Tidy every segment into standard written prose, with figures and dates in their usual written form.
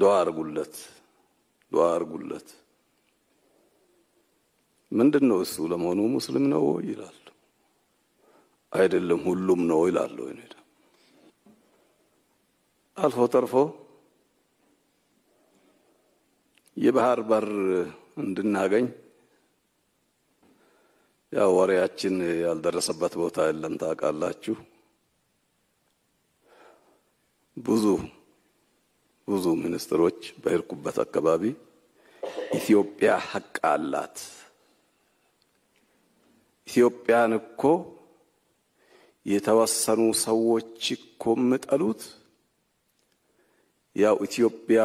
دعاء أرجو لت من دون السؤال ما هو مسلم نوع يلال أيدلهم هلوم نوع يلال لو إني ألف طرفه يبهار بار عندنا عين يا ورياتين يالدرس بث بوتا إلا أنت أكالله شو ብዙ ሚኒስትሮች በርኩበት አከባቢ ኢትዮጵያ ሐቅ አላት ኢትዮጵያን እኮ የተወሰኑ ሰዎች እኮ መጣሉት ያው ኢትዮጵያ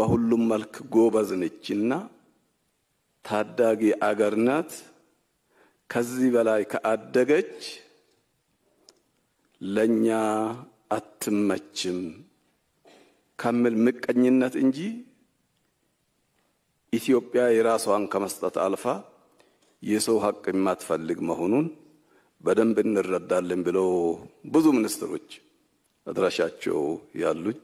በሁሉም መልክ ጎበዝ ነችና ታዳጊ አገር ናት ከዚህ በላይ ከአደገች ለኛ አትመችም كامل مكانينات إنجي إثيوبيا يراسوان كمستات ألفا يسو حق إمات فاللق مهونون بدن بن الردار لنبلو بزو منستروج أدراشاتشو يالوج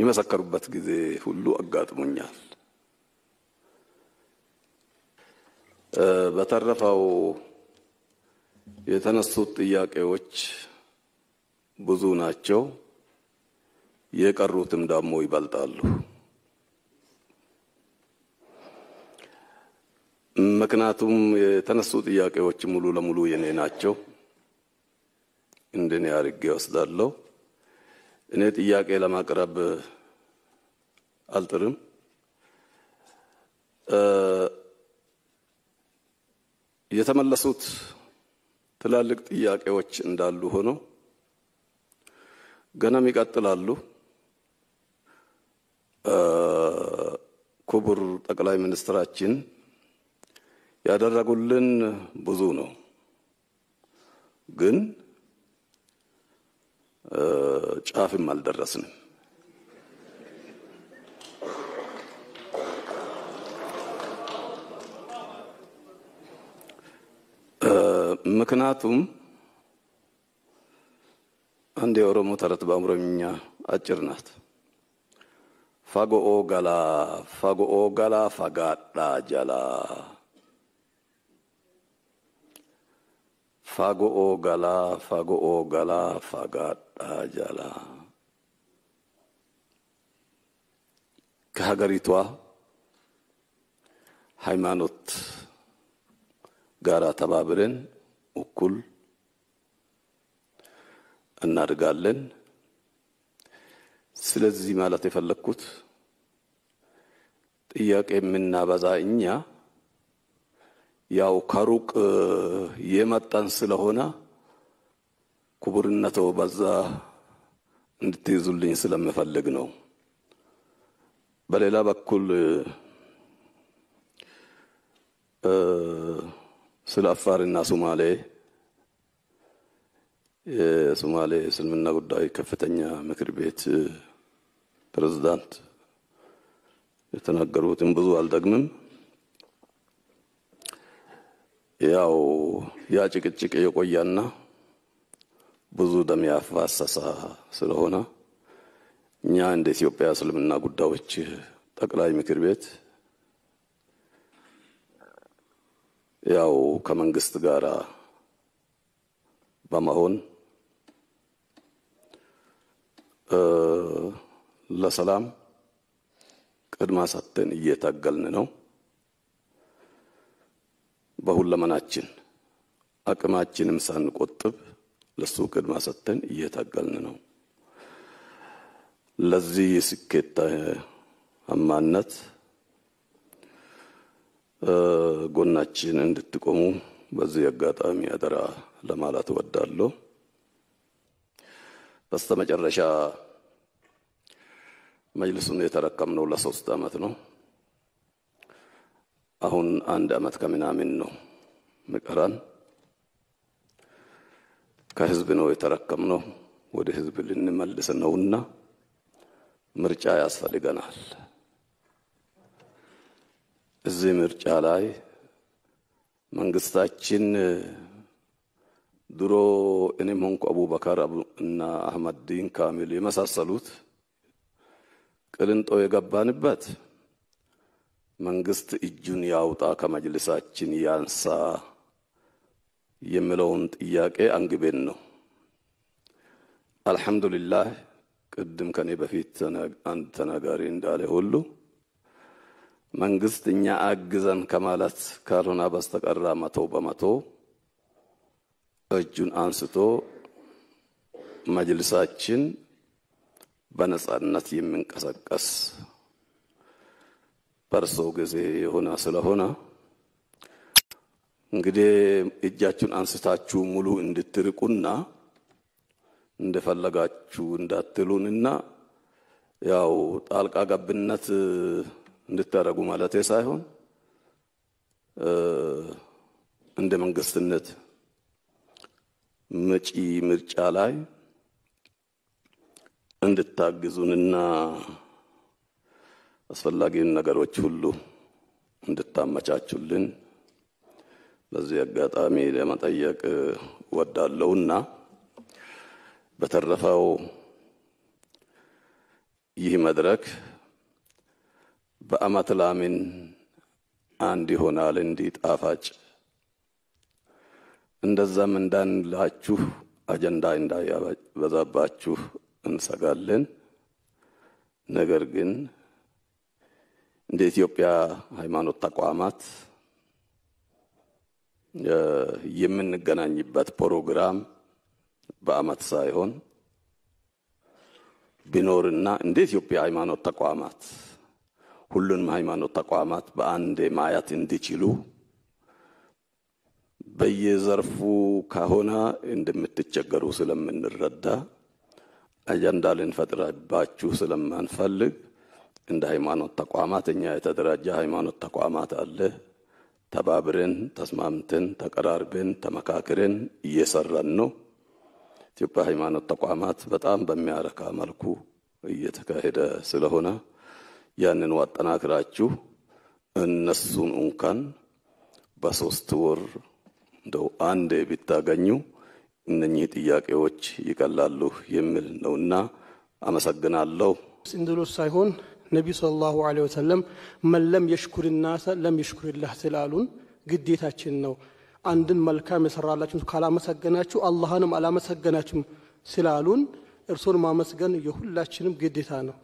إما سكربت كذي فلو أقات منيال بطرفاو يتنسوط إياك إيوج بزو ناتشو የቀሩትም ደሞ ይበልጣሉ ምክንያቱም የተነሱ ጥያቄዎች ሙሉ ለሙሉ የኔ ናቸው እንደኔ አርጌ ወስዳለሁ እኔ ጥያቄ ለማቅረብ አልጥርም የተመለሱት ትላልቅ ጥያቄዎች እንዳሉ ሆኖ ገናም ይቀጥላሉ ክቡር ጠቅላይ ሚኒስትራችን ያደረጉልን ብዙ ነው ግን ጫፍም አልደረስንም ምክንያቱም አንዴ ኦሮሞ ተረት በአምሮኛ አጭር ናት ፋጎኦ ጋላ ፋጋዳ ጃላ ፋጎኦ ጋላ ፋጋዳ ጃላ ከሀገሪቷ ሃይማኖት ጋራ ተባብረን እኩል እናርጋለን ስለዚህ ማለት የፈለኩት ጥያቄ ምናባዛኛ ያው ከሩቅ የመጣን ስለሆነ ክቡርነቱ በዛ እንድትይዙልኝ ስለምፈልግ ነው በሌላ በኩል ስለ አፋርና ሶማሌ የሶማሌ እስልምና ጉዳይ ከፍተኛ ምክር ቤት ፕሬዝዳንት የተናገሩትን ብዙ አልደግምም ያው ያጭቅጭቅ የቆያና ብዙ ደም ያፋሰሰ ስለሆነ እኛ እንደ ኢትዮጵያ እስልምና ጉዳዮች ጠቅላይ ምክር ቤት ያው ከመንግስት ጋራ በመሆን ለሰላም ቅድማ ሰጥተን እየታገልን ነው በሁለመናችን አቅማችንም ሳንቆጥብ ለሱ ቅድማ ሰጥተን እየታገልን ነው ለዚህ ስኬት አማነት ጎናችን እንድትቆሙ በዚህ አጋጣሚ አደራ ለማለት ወዳለሁ በስተመጨረሻ መجلسን የተረከምነው ለ3 አመት ነው አሁን አንድ አመት ከምናምን ነው መቀራን ከህዝብ ነው የተረከምነው ወደ ህዝብ ልንመልስ ነውና ምርጫ ያስፈልገናል እዚህ ምርጫ ላይ መንግስታችን درو إنهم هنك أبو بكر إن أحمد دين كامل مساس سلوت كلنت أو يجبان بات من قست الجنيا وطاك مجلسات جنيان سا يملون إياك أنجبينه الحمد لله قدم كان يبفيت أنت نجارين عليه هلو من قست إني أجزن كمالات كارونا بستك الرامتو بمتو أجن أنستو مجلسات جن بنسأل نتيم من كسكس برسوق زي هنا سلا هنا نقدي إجاجن أنستاتشو ملو إند تركونا إند فلقاتشو إند تلوننا ياو تالك أقبلنات إند ترقو مالاتي سايهون إند من قستنات مچي مرچالاي عند التعجزون إننا أسفلقين نجارو تشلو عند التامجات تشلين لزيجات أمير ما تيجك ودالونا بترفعو يه مدرك بأمة الأمين عندي هنا لنديت أفاج عند الزمن دان لا تشوف أجندا عندا يا بذابات تشوف እንሰጋለን ነገር ግን እንደ ኢትዮጵያ ሃይማኖት ተቋማት የምንገናኝበት ፕሮግራም በአመት ሳይሆን ቢኖርና እንደ ኢትዮጵያ ሃይማኖት ተቋማት ሁሉንም ሃይማኖት ተቋማት በአንድ ማያት እንዲችሉ በየዘርፉ ከሆነ እንደምትቸገሩ ስለምንረዳ أجندالين فترة باتشو سلمان فلق إن دايمان التقوامات إن يتدرج دايمان التقوامات الله تبابرين تسمامتين تقراربين تمكاكرين يسرنو تبقى دايمان التقوامات بتأم بميارك عملكو يتكهد سلهنا يعني نواتناك راتشو النسون أنكن بسوستور دو آندي بتاغنيو إنني تياك أوج يكالله يمل نونا أمسكنا الله. سندل السايكون نبي صلى الله عليه وسلم من لم يشكر الناس لم يشكر الله سلالون قديتها تشنو عندن ملكا مسر الله تشنو كلا مسكناتشو اللهنم على مسكناتشم سلالون رسول ما مسكن يهلا تشنم قديتانو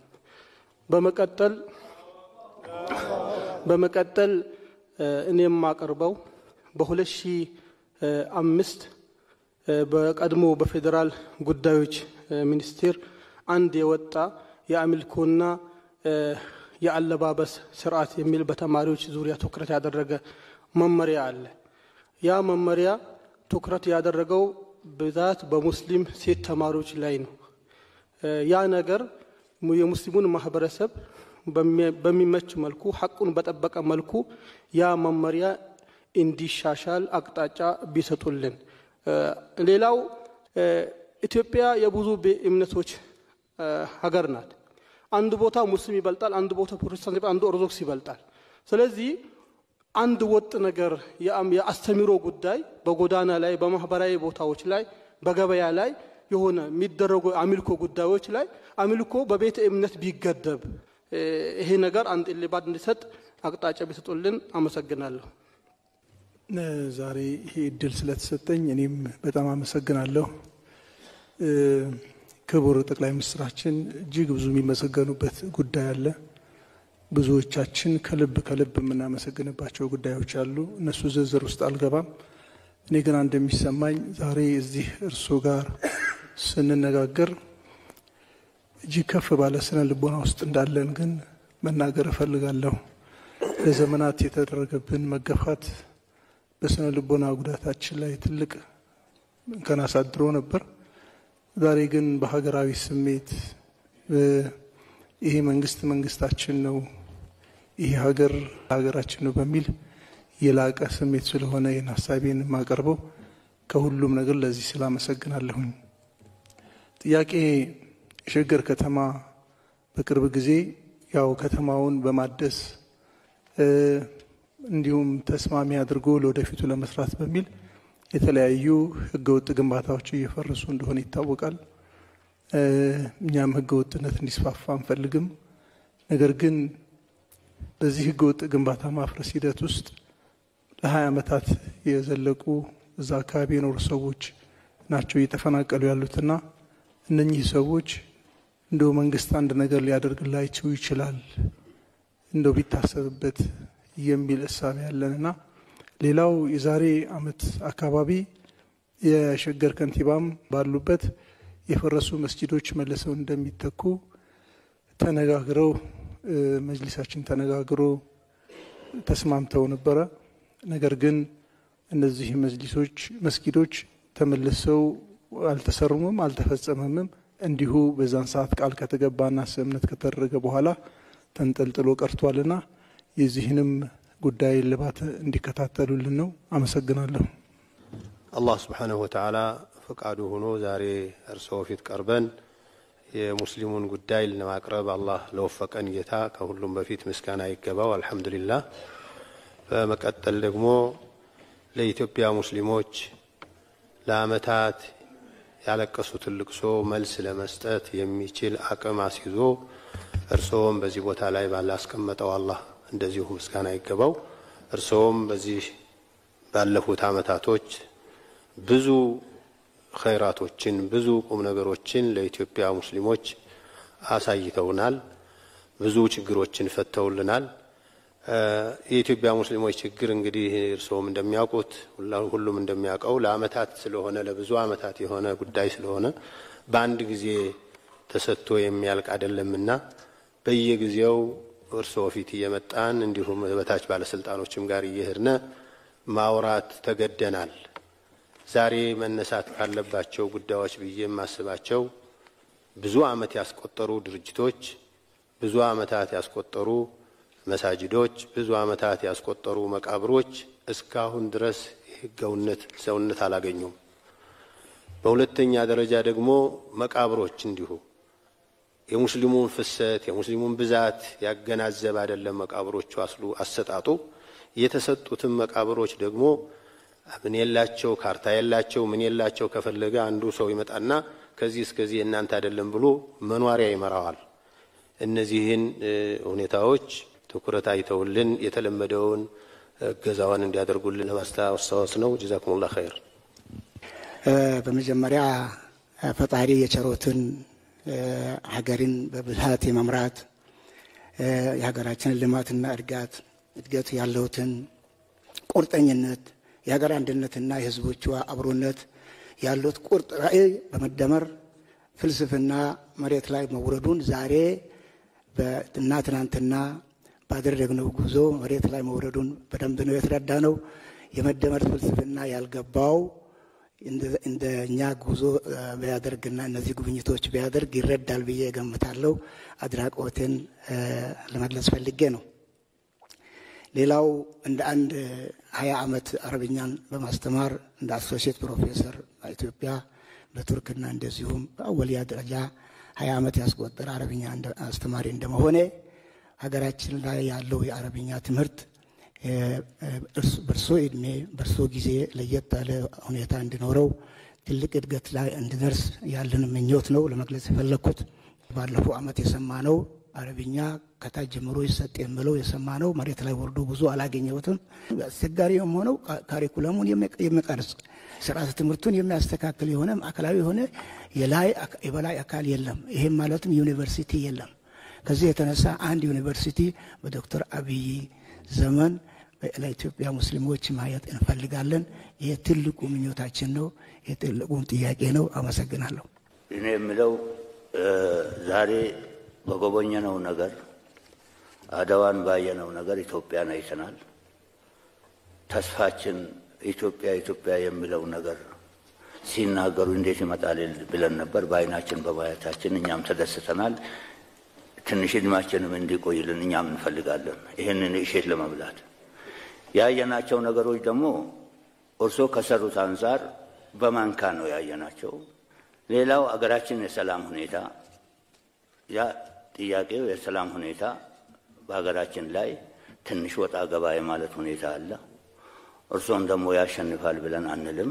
بمقتل إني ما قربوا بخلش شي أمست በቀድሞ በፌደራል ጉዳዮች ሚኒስቴር አንድ የወጣ የአምልኮና የአለባበስ ስርዓት የሚል በተማሪዎች ዙሪያ ትኩረት ያደረገ መመሪያ አለ። ያ መመሪያ ትኩረት ያደረገው በዛት በሙስሊም ሴት ተማሪዎች ላይ ነው። ያ ነገር የሙስሊሙን ማህበረሰብ በሚመች መልኩ ሐቁን በጠበቀ መልኩ ያ መመሪያ እንዲሻሻል አቅጣጫ ቢሰጡልን ሌላው ኢትዮጵያ የብዙ እምነቶች ሀገር ናት። አንድ ቦታ ሙስሊም ይበልጣል፣ አንድ ቦታ ፕሮቴስታንት ይበልጣል፣ አንድ ኦርቶዶክስ ይበልጣል። ስለዚህ አንድ ወጥ ነገር የአስተምሮ ጉዳይ በጎዳና ላይ በማህበራዊ ቦታዎች ላይ በገበያ ላይ የሆነ የሚደረጉ አምልኮ ጉዳዮች ላይ አምልኮ በቤተ እምነት ቢገደብ ይሄ ነገር አንድ ለባድ እንዲሰጥ አቅጣጫ ቢሰጡልን አመሰግናለሁ። ዛሬ ይሄ እድል ስለተሰጠኝ እኔም በጣም አመሰግናለሁ። ክቡር ጠቅላይ ሚኒስትራችን እጅግ ብዙ የሚመሰገኑበት ጉዳይ አለ። ብዙዎቻችን ከልብ የምናመሰግንባቸው ጉዳዮች አሉ። እነሱ ዝርዝር ውስጥ አልገባም። እኔ ግን እንደሚሰማኝ ዛሬ እዚህ እርሱ ጋር ስንነጋገር እጅግ ከፍ ባለ ስነ ልቦና ውስጥ እንዳለን ግን መናገር እፈልጋለሁ። ለዘመናት የተደረገብን መገፋት በሰነ ልቦና ጉዳታችን ላይ ትልቅ እንከን አሳድሮ ነበር። ዛሬ ግን በሀገራዊ ስሜት ይሄ መንግስታችን ነው፣ ይሄ ሀገራችን ነው በሚል የላቀ ስሜት ስለሆነ የናሳቤን ማቀርበው ከሁሉም ነገር ለዚህ ስላመሰግናለሁ። ጥያቄ ሸገር ከተማ በቅርብ ጊዜ ያው ከተማውን በማደስ እንዲሁም ተስማሚ አድርጎ ለወደፊቱ ለመስራት በሚል የተለያዩ ህገወጥ ግንባታዎች እየፈረሱ እንደሆነ ይታወቃል። እኛም ህገወጥነት እንዲስፋፋ አንፈልግም። ነገር ግን በዚህ ህገወጥ ግንባታ ማፍረስ ሂደት ውስጥ ለ20 አመታት የዘለቁ እዛ አካባቢ የኖሩ ሰዎች ናቸው እየተፈናቀሉ ያሉትና እነኚህ ሰዎች እንደው መንግስት አንድ ነገር ሊያደርግላቸው ይችላል እንደው ቢታሰብበት የሚል ሐሳብ ያለንና ሌላው የዛሬ አመት አካባቢ የሸገር ከንቲባም ባሉበት የፈረሱ መስጊዶች መልሰው እንደሚተኩ ተነጋግረው መجلسችን ተነጋግሮ ተስማምተው ነበር። ነገር ግን እነዚህ መስጊዶች ተመልሰው አልተሰሩም አልተፈጸመም። እንዲሁ በዛን ሰዓት ቃል ከተገባና ስምምነት ከተደረገ በኋላ ተንጠልጥሎ ቀርቷልና የዚህንም ጉዳይ ልባት እንዲከታተሉልን ነው። አመሰግናለሁ። አላህ Subhanahu Wa Ta'ala ፈቃዱ ሆኖ ዛሬ እርስዎ ፊት ቀርበን የሙስሊሙን ጉዳይ ለማቅረብ አላህ ለወፈቀን ጌታ ከሁሉም በፊት ምስጋና ይገባው። አልহামዱሊላህ በመቀጠል ደግሞ ለኢትዮጵያ ሙስሊሞች ለአመታት ያለቀሱት ልቅሶ መልስ ለመስጠት የሚችል አቅም አስይዞ እርሶም በዚህ ቦታ ላይ ባላስቀመጠው አላህ እንደዚሁ ምስጋና ይገባው። እርሶም በዚህ ባለፉት አመታቶች ብዙ خيراتዎችን ብዙ ቁም ነገሮችን ለኢትዮጵያ ሙስሊሞች አሳይተውናል። ብዙ ችግሮችን ፈተውልናል። የኢትዮጵያ ሙስሊሞች ችግር እንግዲህ እርሶም እንደሚያውቁት ሁሉም እንደሚያውቀው ለአመታት ስለሆነ ለብዙ አመታት የሆነ ጉዳይ ስለሆነ በአንድ ጊዜ ተሰጥቶ የሚያልቅ አይደለምና በየጊዜው እርሶ ፊት እየመጣን እንዲሁም በታች ባለ ስልጣኖችም ጋር እየሄድነ ማውራት ተገደናል። ዛሬ መነሳት ካለባቸው ጉዳዮች ብዬም ማስባቸው ብዙ አመት ያስቆጠሩ ድርጅቶች፣ ብዙ አመታት ያስቆጠሩ መሳጅዶች፣ ብዙ አመታት ያስቆጠሩ መቃብሮች እስካሁን ድረስ ህገውነት ሰውነት አላገኙም። በሁለተኛ ደረጃ ደግሞ መቃብሮች እንዲሁ የሙስሊሙን ፍሰት የሙስሊሙን ብዛት ያገናዘበ አይደለም መቃብሮቹ አስሉ አሰጣጡ። የተሰጡትም መቃብሮች ደግሞ ምን የላቸው ካርታ የላቸው ምን የላቸው። ከፈለገ አንዱ ሰው ይመጣና ከዚህ እስከዚህ እናንተ አይደለም ብሎ መኗሪያ ይመራዋል። እነዚህን ሁኔታዎች ትኩረት አይተውልን የተለመደውን ገዛዋን እንዲያደርጉልን ለማስተዋወስ ነው። ጀዛኩሙላህ ኸይር። በመጀመሪያ ፈጣሪ የቸሮትን ሀገርን በብልሃት የመምራት የሀገራችን ልማትና እድገት ያለውትን ቁርጠኝነት የሀገር አንድነትና የህዝቦቿ አብሮነት ያሉት ቁርጥ ራእይ በመደመር ፍልስፍና መሬት ላይ መውረዱን ዛሬ በእናትናንትና ባደረግነው ጉዞ መሬት ላይ መውረዱን በደንብ ነው የተረዳነው። የመደመር ፍልስፍና ያልገባው እንደኛ ጉዞ በያደርግና እነዚህ ጉብኝቶች በያደርግ ይረዳል ብዬ ገምታለሁ። አድራቆትን ለማድረስ ፈልጌ ነው። ሌላው እንደ አንድ 20 አመት አረብኛን በማስተማር እንደ አሶሲየት ፕሮፌሰር በኢትዮጵያ በቱርክና እንደዚሁም በአወልያ ደረጃ 20 አመት ያስቆጠረ አረብኛ አስተማሪ እንደመሆነ ሀገራችን ላይ ያለው የአረብኛ ትምህርት በርሶ እድሜ በርሶ ጊዜ ለየት ያለ ሁኔታ እንዲኖረው ትልቅ እድገት ላይ እንዲደርስ ያለን ምኞት ነው ለመግለጽ ፈለኩት። ባለፈው አመት የሰማነው አረብኛ ከታጀምሮ ይሰጥ የምለው የሰማነው መሬት ላይ ወርዶ ብዙ አላገኘውትም። አስቸጋሪም ሆነው ካሪኩለሙን የሚቀርጽ ስርዓተ ትምህርቱን የሚያስተካክል የሆነ አካላዊ የሆነ የበላይ አካል የለም። ይሄም ማለትም ዩኒቨርሲቲ የለም። ከዚህ የተነሳ አንድ ዩኒቨርሲቲ በዶክተር አብይ ዘመን ለኢትዮጵያ ሙስሊሞች ማየት እንፈልጋለን። ይሄ ትልቁ ምኞታችን ነው። ይሄ ትልቁ ጥያቄ ነው። አመሰግናለሁ። እኔ የምለው ዛሬ በጎበኘነው ነገር አዳዋን ባየነው ነገር ኢትዮጵያን አይተናል። ተስፋችን ኢትዮጵያ የሚለው ነገር ሲናገሩ እንዴት ይመጣል ብለን ነበር። ባይናችን በማየታችን እኛም ተደስተናል። ትንሽ እድማችንም እንዲቆይልን እኛም እንፈልጋለን። ይሄንን እሸት ለመብላት ያየናቸው ነገሮች ደግሞ እርሶ ከሰሩት አንፃር በማንካ ነው ያየናቸው። ሌላው አገራችን የሰላም ሁኔታ ያ ጥያቄው የሰላም ሁኔታ በአገራችን ላይ ትንሽ ወጣ ገባይ ማለት ሁኔታ አለ። እርሱም ደግሞ ያሸንፋል ብለን አንልም።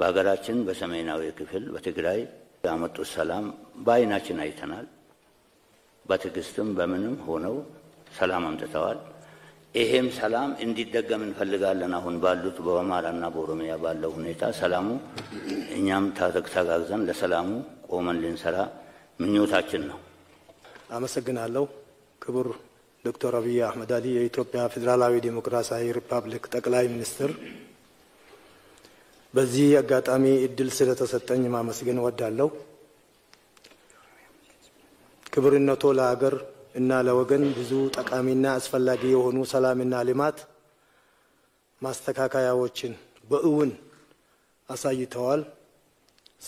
በአገራችን በሰሜናዊ ክፍል በትግራይ ያመጡ ሰላም ባይናችን አይተናል። በትግስትም በምንም ሆነው ሰላም አምጥተዋል። ይሄም ሰላም እንዲደገም እንፈልጋለን። አሁን ባሉት በአማራና በኦሮሚያ ባለው ሁኔታ ሰላሙ እኛም ተጋግዘን ለሰላሙ ቆመን ልንሰራ ምኞታችን ነው። አመሰግናለሁ። ክቡር ዶክተር አብይ አህመድ አሊ የኢትዮጵያ ፌደራላዊ ዲሞክራሲያዊ ሪፐብሊክ ጠቅላይ ሚኒስትር፣ በዚህ አጋጣሚ እድል ስለተሰጠኝ ማመስገን እወዳለሁ። ክብርነቶ ለሀገር እና ለወገን ብዙ ጠቃሚና አስፈላጊ የሆኑ ሰላምና ልማት ማስተካከያዎችን በእውን አሳይተዋል፣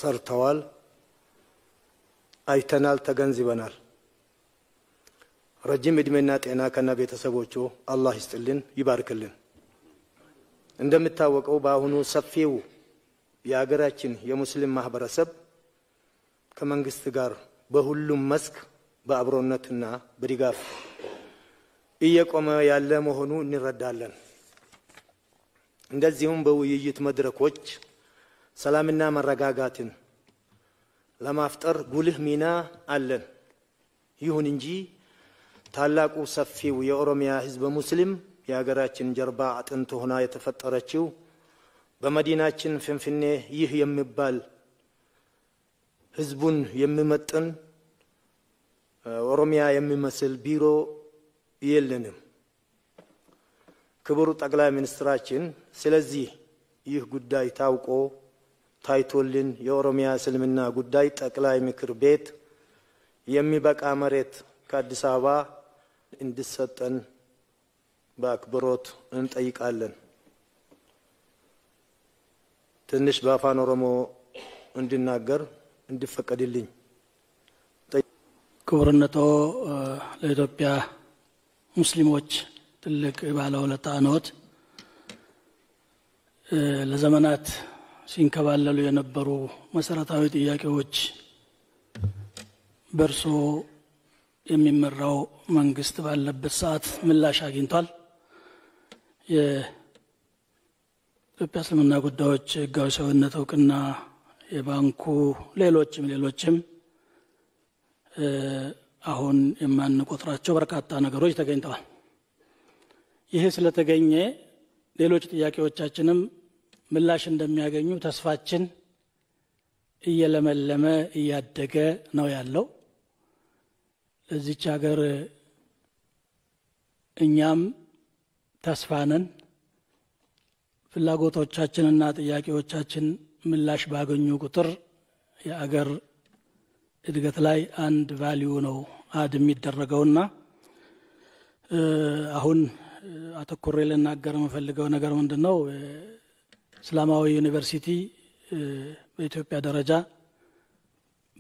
ሰርተዋል፣ አይተናል፣ ተገንዝበናል። ረጅም እድሜና ጤና ከነቤተሰቦቹ አላህ ይስጥልን፣ ይባርክልን። እንደምታወቀው በአሁኑ ሰፊው የሀገራችን የሙስሊም ማህበረሰብ ከመንግስት ጋር በሁሉም መስክ በአብሮነትና በድጋፍ እየቆመ ያለ መሆኑ እንረዳለን። እንደዚሁም በውይይት መድረኮች ሰላምና መረጋጋትን ለማፍጠር ጉልህ ሚና አለን። ይሁን እንጂ ታላቁ ሰፊው የኦሮሚያ ህዝብ ሙስሊም የሀገራችን ጀርባ አጥንት ሆና የተፈጠረችው በመዲናችን ፍንፍኔ ይህ የሚባል ህዝቡን የሚመጥን ኦሮሚያ የሚመስል ቢሮ የለንም። ክቡር ጠቅላይ ሚኒስትራችን ስለዚህ ይህ ጉዳይ ታውቆ ታይቶልን የኦሮሚያ እስልምና ጉዳይ ጠቅላይ ምክር ቤት የሚበቃ መሬት ከአዲስ አበባ እንድሰጠን በአክብሮት እንጠይቃለን። ትንሽ በአፋን ኦሮሞ እንድናገር እንድፈቀድልኝ። ክቡርነቶ ለኢትዮጵያ ሙስሊሞች ትልቅ ባለውለታ ኖት። ለዘመናት ሲንከባለሉ የነበሩ መሰረታዊ ጥያቄዎች በርሶ የሚመራው መንግስት ባለበት ሰዓት ምላሽ አግኝቷል። የኢትዮጵያ እስልምና ጉዳዮች ህጋዊ ሰውነት እውቅና፣ የባንኩ ሌሎችም አሁን የማንቆጥራቸው በርካታ ነገሮች ተገኝተዋል። ይሄ ስለተገኘ ሌሎች ጥያቄዎቻችንም ምላሽ እንደሚያገኙ ተስፋችን እየለመለመ እያደገ ነው ያለው። ለዚች ሀገር እኛም ተስፋነን ፍላጎቶቻችንና ጥያቄዎቻችን ምላሽ ባገኙ ቁጥር የሀገር እድገት ላይ አንድ ቫልዩ ነው አድም ይደረገውና አሁን አተኮሬ ለናገር መፈልገው ነገር ምንድነው? እስላማዊ ዩኒቨርሲቲ በኢትዮጵያ ደረጃ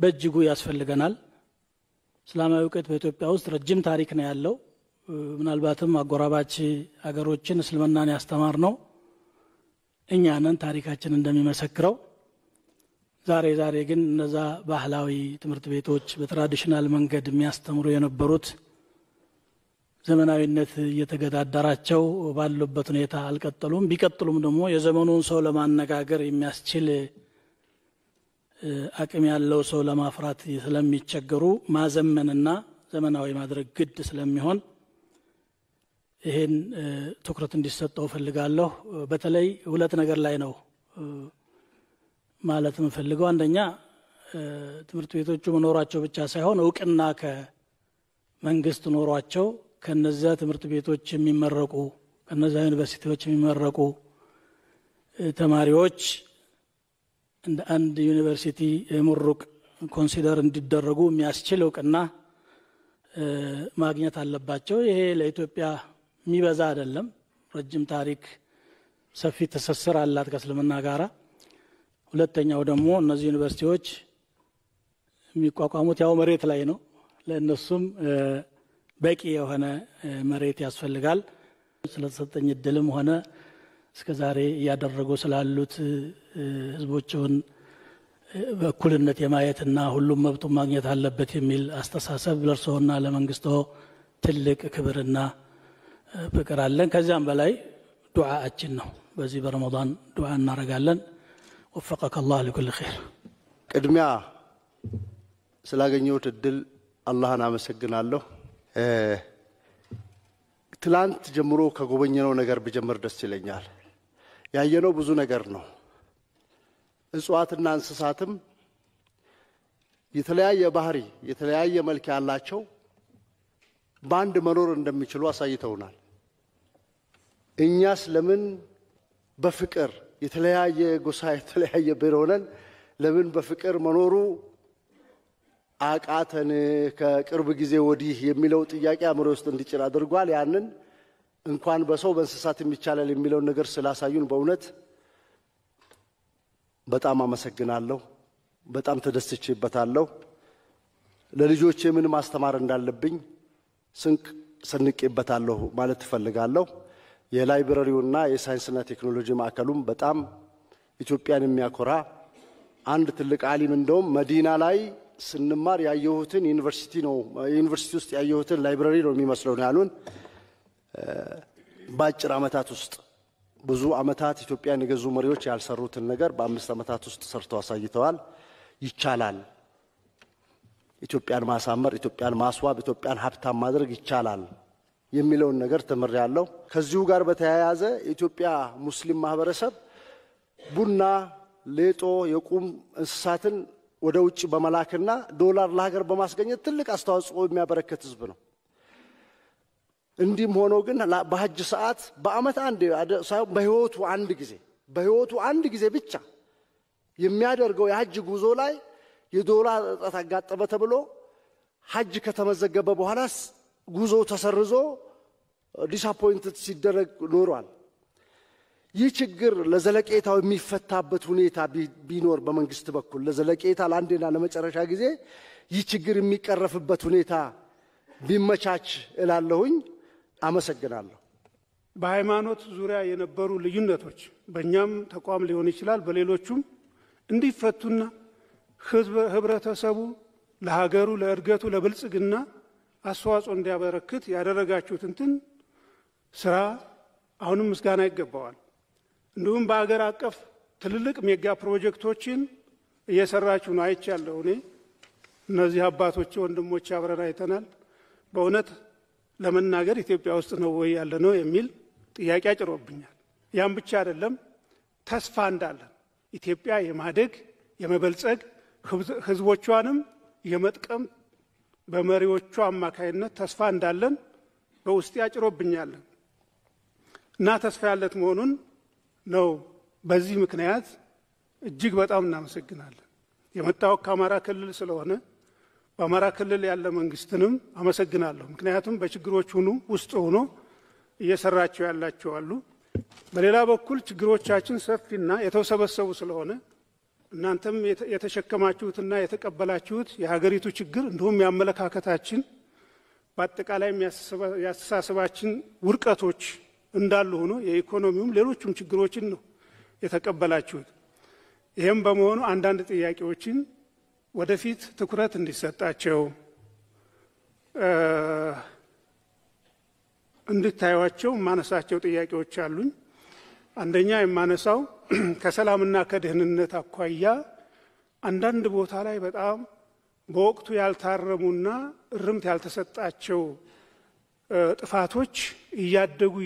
በእጅጉ ያስፈልገናል። እስላማዊ እውቀት በኢትዮጵያ ውስጥ ረጅም ታሪክ ነው ያለው። ምናልባትም አጎራባች ሀገሮችን እስልምናን ያስተማር ነው እኛንን ታሪካችን እንደሚመሰክረው። ዛሬ ግን እነዛ ባህላዊ ትምህርት ቤቶች በትራዲሽናል መንገድ የሚያስተምሩ የነበሩት ዘመናዊነት እየተገዳደራቸው ባሉበት ሁኔታ አልቀጠሉም። ቢቀጥሉም ደግሞ የዘመኑን ሰው ለማነጋገር የሚያስችል አቅም ያለው ሰው ለማፍራት ስለሚቸገሩ ማዘመንና ዘመናዊ ማድረግ ግድ ስለሚሆን ይሄን ትኩረት እንዲሰጠው ፈልጋለሁ። በተለይ ሁለት ነገር ላይ ነው ማለት ምፈልገው። አንደኛ ትምህርት ቤቶቹ መኖራቸው ብቻ ሳይሆን እውቅና ከመንግስት ኖሯቸው ከነዛ ትምህርት ቤቶች የሚመረቁ ከነዛ ዩኒቨርሲቲዎች የሚመረቁ ተማሪዎች እንደ አንድ ዩኒቨርሲቲ ምሩቅ ኮንሲደር እንዲደረጉ የሚያስችል እውቅና ማግኘት አለባቸው። ይሄ ለኢትዮጵያ የሚበዛ አይደለም። ረጅም ታሪክ፣ ሰፊ ተሰስር አላት ከእስልምና ጋራ። ሁለተኛው ደግሞ እነዚህ ዩኒቨርሲቲዎች የሚቋቋሙት ያው መሬት ላይ ነው። ለነሱም በቂ የሆነ መሬት ያስፈልጋል። ስለተሰጠኝ እድልም ሆነ እስከዛሬ ያደረጉ ስላሉት ህዝቦችን በእኩልነት የማየትና ሁሉም መብቱ ማግኘት አለበት የሚል አስተሳሰብ ለርሶና ለመንግስቱ ትልቅ ክብርና ፍቅር አለን። ከዛም በላይ ዱዓአችን ነው። بزي برمضان دعاءنا رجالا وفقك الله لكل خير. قدميا سلاغنيوت الدل الله نامسغنالو ትላንት ጀምሮ ከጎበኘነው ነገር በጀመር ደስ ይለኛል ያየነው ብዙ ነገር ነው እጽዋትና እንስሳትም የተለያየ ባህሪ የተለያየ መልክ ያላቸው ባንድ መኖር እንደሚችሉ አሳይተውናል እኛስ ለምን በፍቅር የተለያየ ጎሳ የተለያየ ቢሆነን ለምን በፍቅር መኖሩ አቃተን ከቅርብ ጊዜ ወዲህ የሚለው ጥያቄ አምሮ ውስጥ እንዲጭራ አድርጓል ያንን እንኳን በሰው በእንስሳት የሚቻላል የሚለው ነገር ስላሳዩን በእውነት በጣም አመሰግናለሁ በጣም ተደስቼበታለሁ ለልጆቼ ምን ማስተማር እንዳለብኝ ስንቅ ሰንቄበታለሁ ማለት ፈልጋለሁ የላይብረሪውና የሳይንስና ቴክኖሎጂ ማዕከሉም በጣም ኢትዮጵያን የሚያኮራ አንድ ትልቅ ዓሊም እንደውም መዲና ላይ سنمار يا يوهتن يونيفرسيتي نو يونيفرسيتي ውስጥ يا يوهتن ላይብረሪ ነው የሚመስለው ነው ያሉን ባጭር አመታት ውስጥ ብዙ አመታት ኢትዮጵያን የገዙ መሪዎች ያልሰሩትን ነገር በአምስት አመታት ውስጥ ሰርተው አሳይተዋል ይቻላል ኢትዮጵያን ማሳመር ኢትዮጵያን ማስዋብ ኢትዮጵያን ሀብታም ማድረግ ይቻላል የሚለውን ነገር ተመረያለው ከዚሁ ጋር በተያያዘ ኢትዮጵያ ሙስሊም ማህበረሰብ ቡና ሌጦ የቁም እንስሳትን ወደ ውጭ በመላክና ዶላር ለሀገር በማስገኘት ትልቅ አስተዋጽኦ የሚያበረከት ህዝብ ነው እንዲም ሆኖ ግን በሐጅ ሰዓት በአመት አንድ ሳይሆን በህይወቱ አንድ ጊዜ ብቻ የሚያደርገው የሐጅ ጉዞ ላይ የዶላር እጥረት አጋጠመ ተብሎ ሐጅ ከተመዘገበ በኋላስ ጉዞ ተሰርዞ ዲስአፖይንትድ ሲደረግ ኖሯል ይህ ችግር ለዘለቄታው የሚፈታበት ሁኔታ ቢኖር በመንግስት በኩል ለዘለቄታ ላንዴና ለመጨረሻ ጊዜ ይህ ችግር የሚቀረፍበት ሁኔታ ቢመቻች እላለሁኝ አመሰግናለሁ በሃይማኖት ዙሪያ የነበሩ ልዩነቶች በእኛም ተቋም ሊሆን ይችላል በሌሎችም እንዲፈቱና ህብረተሰቡ ለሀገሩ ለእርገቱ ለብልጽግና አስተዋጽኦ እንዲያበረክት ያደረጋችሁት እንትን ስራ አሁንም ምስጋና ይገባዋል እንዱም በአገር አቀፍ ትልልቅ ሜጋ ፕሮጀክቶችን እየሰራችሁ ነው አይቻለሁ እኔ እነዚህ አባቶች ወንድሞች አብረን አይተናል በእውነት ለመናገር ኢትዮጵያ ውስጥ ነው ወይ ያለ ነው የሚል ጥያቄ አጭሮብኛል ያም ብቻ አይደለም ተስፋ እንዳለን ኢትዮጵያ የማደግ የመበልጸግ ህዝቦቿንም የመጥቀም በመሪዎቿ አማካይነት ተስፋ እንዳለን በውስጥ ያጭሮብኛል እና ተስፋ ያለት መሆኑን ነው በዚህ ምክንያት እጅግ በጣም እናመሰግናለን የመጣው ካማራ ክልል ስለሆነ በአማራ ክልል ያለ መንግስትንም አመሰግናለሁ ምክንያቱም በችግሮች ውስጥ ሆኖ እየሰራቸው ያላችሁ አሉ በሌላ በኩል ችግሮቻችን ሰፊና የተወሰበሰቡ ስለሆነ እናንተም የተሸከማችሁትና የተቀበላችሁት የሀገሪቱ ችግር እንደውም ያመለካከታችን በአጠቃላይ ያስተሳሰባችን ውርቀቶች እንዳሉ ሆኖ የኢኮኖሚውም ሌሎችም ችግሮችን ነው የተቀበላችሁት ይሄም በመሆኑ አንዳንድ ጥያቄዎችን ወደፊት ትኩረት እንዲሰጣቸው እንድታዩዋቸው ማነሳቸው ጥያቄዎች አሉኝ አንደኛ የማነሳው ከሰላምና ከደህንነት አኳያ አንዳንድ ቦታ ላይ በጣም በወቅቱ ያልታረሙና ርምት ያልተሰጣቸው ጥፋቶች ያደጉ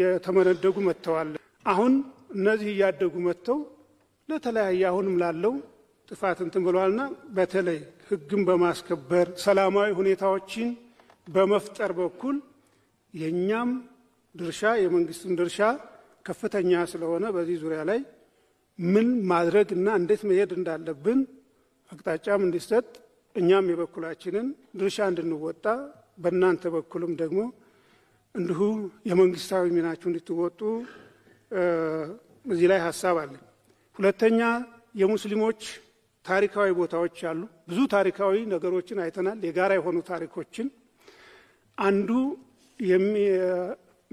የተመረደጉ መተዋል አሁን እነዚህ ያደጉ መተው ለተለያየ አሁንም ላለው ጥፋትን ተምሏልና በተለይ ህግን በማስከበር ሰላማዊ ሁኔታዎችን በመፍጠር በኩል የኛም ድርሻ የመንግስቱን ድርሻ ከፍተኛ ስለሆነ በዚህ ዙሪያ ላይ ምን ማድረግና እንዴት መሄድ እንዳለብን አቅጣጫም እንዲሰጥ እኛም የበኩላችንን ድርሻ እንድንወጣ በእናንተ በኩልም ደግሞ እንዲሁ የመንግስታዊ ሚናችሁ እንድትወጡ እዚህ ላይ ሐሳብ አለ ሁለተኛ የሙስሊሞች ታሪካዊ ቦታዎች አሉ ብዙ ታሪካዊ ነገሮችን አይተናል የጋራ የሆኑ ታሪኮችን አንዱ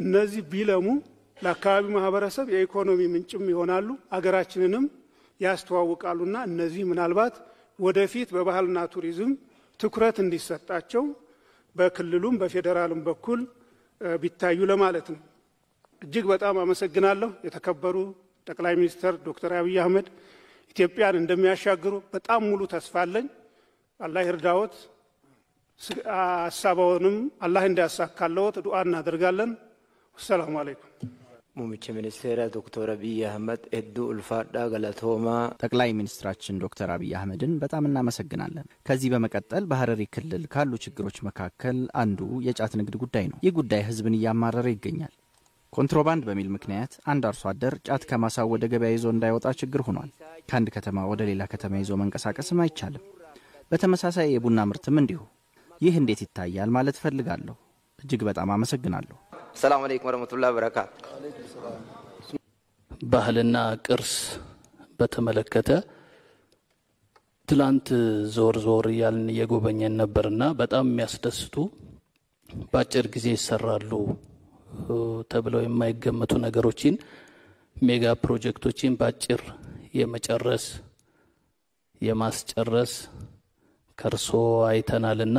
እነዚህ ቢለሙ ለአካባቢ ማህበረሰብ የኢኮኖሚ ምንጭም ይሆናሉ አገራችንንም ያስተዋውቃሉና እነዚህ ምናልባት ወደፊት በባህልና ቱሪዝም ትኩረት እንዲሰጣቸው በክልሉም በፌደራልም በኩል ቢታዩ ለማለት ነው እጅግ በጣም አመሰግናለሁ የተከበሩ ጠቅላይ ሚኒስትር ዶክተር አብይ አህመድ ኢትዮጵያን እንደሚያሻግሩ በጣም ሙሉ ተስፋ አለኝ አላህ ይርዳዎት አሳባውንም አላህ እንዲያሳካለዎት ዱአ እናደርጋለን السلام عليكم موميتش مينستير دكتور አብይ አህመድ ادو الفاዳ ገለቶማ ጠቅላይ ሚኒስትራችን ዶክተር አብይ አህመድን በጣም እናመሰግናለን ከዚህ በመቀጠል በሐረሪ ክልል ካሉ ችግሮች መካከል አንዱ የጫት ንግድ ጉዳይ ነው ይህ ጉዳይ ህዝብን ያማረረ ይገኛል ኮንትሮባንድ በሚል ምክንያት አንድ አርሶ አደር ጫት ከማሳው ወደ ገበያ ይዞ እንዳይወጣ ችግር ሆኗል ካንድ ከተማ ወደ ሌላ ከተማ ይዞ መንቀሳቀስ ማይቻልም በተመሳሳይ የቡና ምርትም እንዲሁ ይህ እንዴት ይታያል ማለት ፈልጋለሁ እጅግ በጣም አመሰግናለሁ السلام عليكم ورحمة الله وبركاته. ባህልና ቅርስ በተመለከተ ትላንት ዞር ዞር ያልን የጎበኘን ነበርና በጣም የሚያስደስቱ ባጭር ጊዜ ይሰራሉ ተብለው የማይገመቱ ነገሮችን ሜጋ ፕሮጀክቶችን ባጭር የመጨረስ የማስጨረስ ከርሶ አይተናልና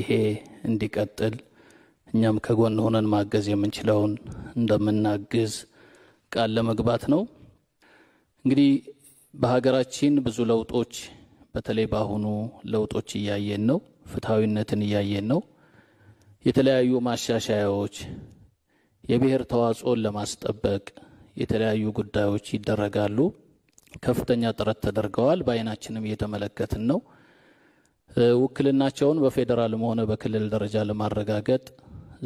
ይሄ እንዲቀጥል እኛም ከጎን ሆነን ማገዝ የምንችለውን እንደምናግዝ ቃል ለመግባት ነው እንግዲህ በሀገራችን ብዙ ለውጦች በተለይ ባሁኑ ለውጦች ያያየን ነው ፍትሃዊነትን ያያየን ነው የተለያዩ ማሻሻያዎች የብሔር ተዋጽኦን ለማስጠበቅ የተለያዩ ጉዳዮች ይደረጋሉ ከፍተኛ ጥረት ተደርገዋል ባይናችንም እየተመለከትን ነው ወክልናቸውን በፌደራልም ሆነ በክልል ደረጃ ለማረጋጋት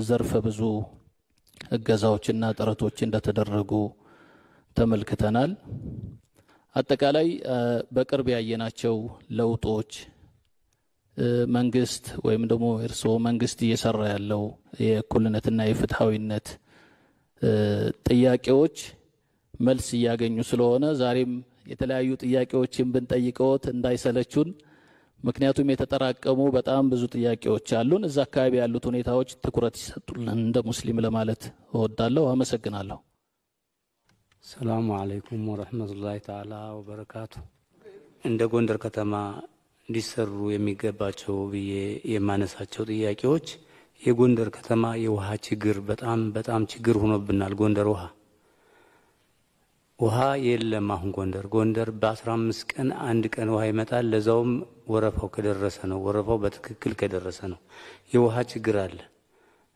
ዘርፈ ብዙ እገዛዎችና ጥረቶች እንደተደረጉ ተመልክተናል አጠቃላይ በቅርብ ያየናቸው ለውጦች መንግስት ወይም ደግሞ እርሶ መንግስት እየሰራ ያለው የእኩልነትና የፍትሃዊነት ጥያቄዎች መልስ ያገኙ ስለሆነ ዛሬም የተለያዩ ጥያቄዎችን ብንጠይቀውት እንዳይሰለቹን ምክንያቱም የተጠራቀሙ በጣም ብዙ ጥያቄዎች አሉን እዛ አካባቢ ያሉት ሁኔታዎች ትኩረት ይሰጡልን እንደ ሙስሊም ለማለት እወዳለሁ አመሰግናለሁ ሰላም አለይኩም ወራህመቱላሂ ተዓላ ወበረካቱ እንደ ጎንደር ከተማ እንዲሰሩ የሚገባቸው የማነሳቸው ጥያቄዎች የጎንደር ከተማ የውሃ ችግር በጣም ችግር ሆኖብናል ጎንደር ውሃ የለም አሁን ጎንደር በ15 ቀን አንድ ቀን ውሃ ይመጣል ለዛውም ወረፋው ከደረሰ ነው ወረፋው በትክክል ከደረሰ ነው የውሃ ችግር አለ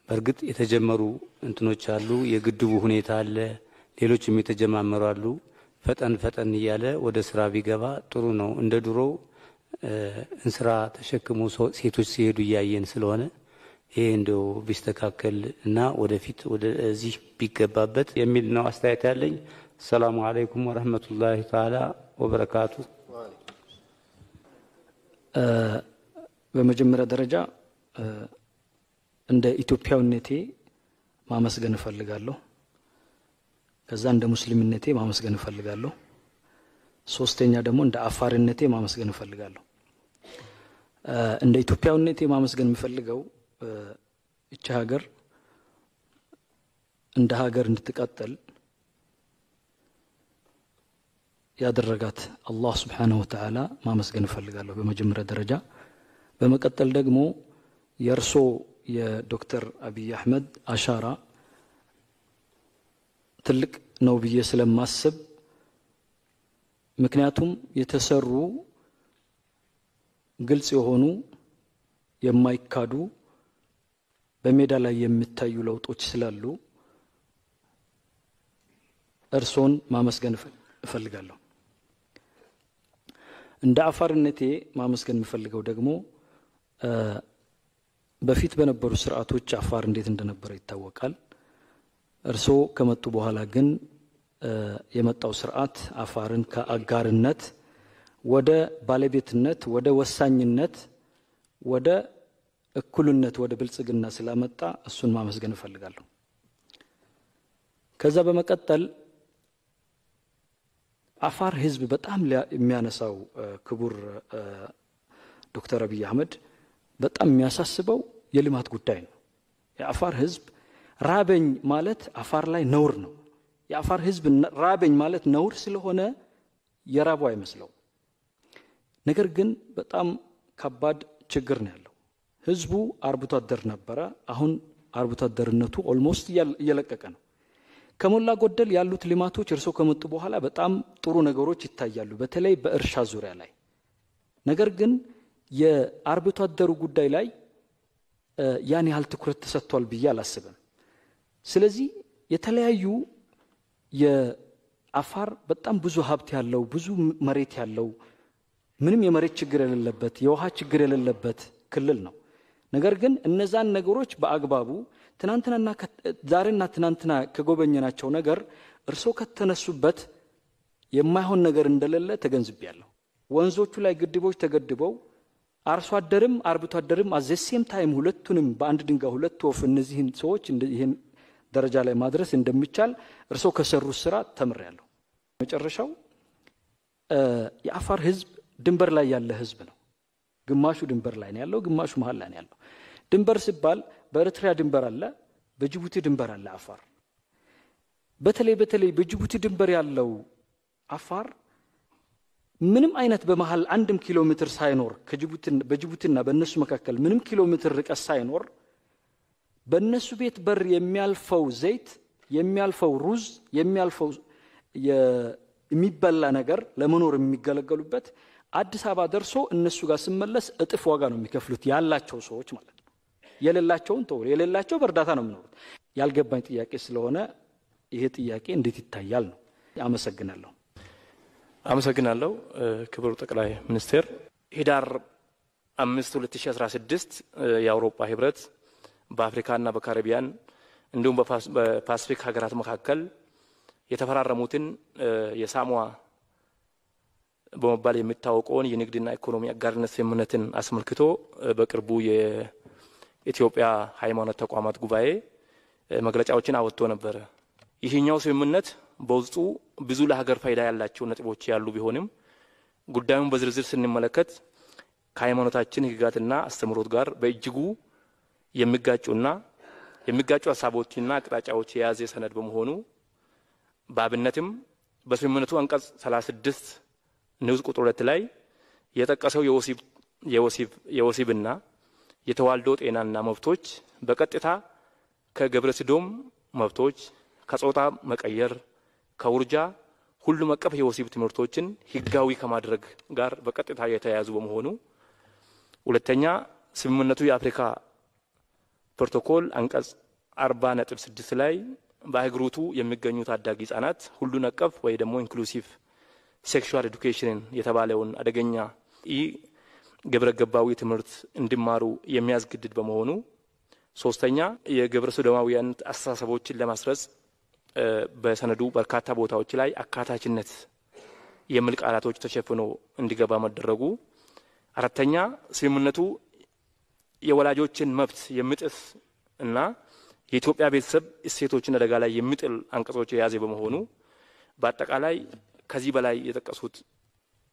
በርግጥ የተጀመሩ እንትኖች አሉ የግድቡ ሁኔታ አለ ሌሎችም የተጀማመሩ አሉ ፈጠን ይያለ ወደ ስራ ቢገባ ጥሩ ነው እንደ ድሮ እንስራ ተሸክሙ ሴቶች ሲሄዱ ያየን ስለሆነ ይሄ እንደው ቢስተካከልና ወደፊት ወደዚህ ቢገባበት የሚል ነው አስተያየት ያለኝ السلام عليكم ورحمة الله تعالى وبركاته በመጀመሪያ ደረጃ እንደ ኢትዮጵያዊነቴ ማመስገን ፈልጋለሁ ከዛ እንደ ሙስሊምነቴ ማመስገን ፈልጋለሁ ሶስተኛ ደግሞ እንደ አፋርነቴ ማመስገን ፈልጋለሁ እንደ ኢትዮጵያዊነቴ ማመስገን ፈልገው እቺ ሀገር እንደ ሀገር እንድትቀጥል ያደረጋት አላህ Subhanahu Wa Ta'ala ማመስገን ፈልጋለሁ በመጀመሪያ ደረጃ በመቀጠል ደግሞ የርሶ የዶክተር አብይ አህመድ አሻራ ትልቅ ነው ብዬ ስለማስብ ምክንያቱም የተሰሩ ግልጽ የሆኑ የማይካዱ በሜዳ ላይ የሚታዩ ለውጦች ስላሉ እርሶን ማመስገን ፈልጋለሁ እንደ አፋርነቴ ማመስገን የምፈልገው ደግሞ በፊት በነበሩ ስርዓቶች አፋር እንዴት እንደነበረ ይታወቃል እርሶ ከመጡ በኋላ ግን የመጣው ስርዓት አፋርን ከአጋርነት ወደ ባለቤትነት ወደ ወሳኝነት ወደ እኩልነት ወደ ብልጽግና ስላመጣ እሱን ማመስገን ፈልጋለሁ كذا بمقتل عفار حزب بتام ميانساو كبور دكتور ابي احمد بتام مياساسبو يلمات غداي نو عفار حزب رابن مالت عفار لاي نور نو عفار حزب رابن مالت نور سلهونه يرابو اي مسلو ነገር ግን በጣም ከባድ ችግር ነው ያለው ህዝቡ አርብቶ አደር ነበር አሁን አርብቶ አደርነቱ ኦልሞስት እየለቀቀ ነው ከሞላ ጎደል ያሉት ሊማቶች እርሶ ከመጡ በኋላ በጣም ጥሩ ነገሮች ይታያሉ በተለይ በእርሻ ዙሪያ ላይ ነገር ግን የአርብቶ አደሩ ጉዳይ ላይ ያን ያህል ትኩረት ተሰጥቷል ብዬ አላስብም ስለዚህ የተለያዩ የአፋር በጣም ብዙ ሀብት ያለው ብዙ መሬት ያለው ምንም የመሬት ችግር የሌለበት የውሃ ችግር የሌለበት ክልል ነው ነገር ግን እነዛን ነገሮች በአግባቡ ትናንትናና ዛሬና ትናንትና ከጎበኘናቸው ነገር እርሶ ከተነሱበት የማይሆን ነገር እንደሌለ ተገንዝብያለሁ ወንዞቹ ላይ ግድቦች ተገድበው አርሶ አደርም አርብቶ አደርም at the same time ሁለቱንም በአንድ ድንጋይ ሁለት ወፍ እነዚህን ሰዎች ይሄን ደረጃ ላይ ማድረስ እንደሚቻል እርሶ ከሰሩት ስራ ተምሬያለሁ መጨረሻው የአፋር ህዝብ ድንበር ላይ ያለ ህዝብ ነው ግማሹ ድንበር ላይ ነው ያለው ግማሹ መሃል ላይ ነው ያለው ድንበር ሲባል በኤርትራ ድንበር አለ በጅቡቲ ድንበር አለ አፋር በተለይ በጅቡቲ ድንበር ያለው አፋር ምንም አይነት በመሃል 1 ኪሎ ሜትር ሳይኖር በጅቡቲና በነሱ መካከል ምንም ኪሎ ሜትር ርቀት ሳይኖር በነሱ ቤት በር የሚያልፈው ዘይት የሚያልፈው ሩዝ የሚያልፈው የሚበላ ነገር ለመኖር የሚገለገሉበት አዲስ አበባ درسو እነሱ ጋር ሲመለስ እጥፍ ዋጋ ነው የሚከፍሉት ያላቸው ሰዎች ማለት ነው የሌላቸውን ተወር የሌላቸው በርዳታ ነው የሚኖሩት ያልገባኝ ጥያቄ ስለሆነ ይሄ ጥያቄ እንዴት ይታያል ነው አመሰግናለሁ ክብሩ ጠቅላይ ሚኒስትር ሂዳር 5 2016 የአውሮፓ ህብረት በአፍሪካና በካሪቢያን እንዲሁም በፓሲፊክ ሀገራት መካከል የተፈራረሙትን የሳሙዋ በመባል የሚታወቀውን የንግድና ኢኮኖሚ አጋርነት ስምምነትን አስመልክቶ በቅርቡ የኢትዮጵያ ሃይማኖት ተቋማት ጉባኤ መግለጫዎችን አወጥቶ ነበር ይሄኛው ስምምነት በውስጡ ብዙ ለሀገር ፋይዳ ያላቸው ነጥቦች ያሉ ቢሆንም ጉዳዩን በዝርዝር ስንመለከት ከሃይማኖታችን ህግጋትና አስተምሮት ጋር በእጅጉ የሚጋጩ ሐሳቦችና አቅጣጫዎች የያዘ ሰነድ በመሆኑ ባብነትም በስምምነቱ አንቀጽ 36 ንዑስ ቁጥር 2 ላይ የተጠቀሰው የወሲብና የተዋልዶ ጤናና መብቶች በቀጥታ ከግብረ ሰዶም መብቶች ከጾታ መቀየር ከውርጃ ሁሉ መቀፍ የወሲብ ትምህርቶችን ህጋዊ ከማድረግ ጋር በቀጥታ የተያያዙ በመሆኑ ሁለተኛ ስምምነቱ የአፍሪካ ፕሮቶኮል አንቀጽ 40.6 ላይ በአህጉሪቱ የሚገኙ ታዳጊ ህጻናት ሁሉ ነቀፍ ወይ ደግሞ ኢንክሉሲቭ ሴክሹዋል ኤዱኬሽን የተባለውን አደገኛ የግብረ ገባዊ ትምህርት እንዲማሩ የሚያስገድድ በመሆኑ ሶስተኛ የግብረ ሰዶማውያን አስተሳሰቦችን ለማስረጽ በሰነዱ በርካታ ቦታዎች ላይ አካታችነት የሚል ቃላቶች ተሸፍኖ እንዲገባ መደረጉ አራተኛ ስምምነቱ የወላጆችን መብት የሚጥስ እና የኢትዮጵያ ቤተሰብ እሴቶችን አደጋ ላይ የሚጥል አንቀጾች የያዘ በመሆኑ በአጠቃላይ ከዚህ በላይ የተጠቀሱት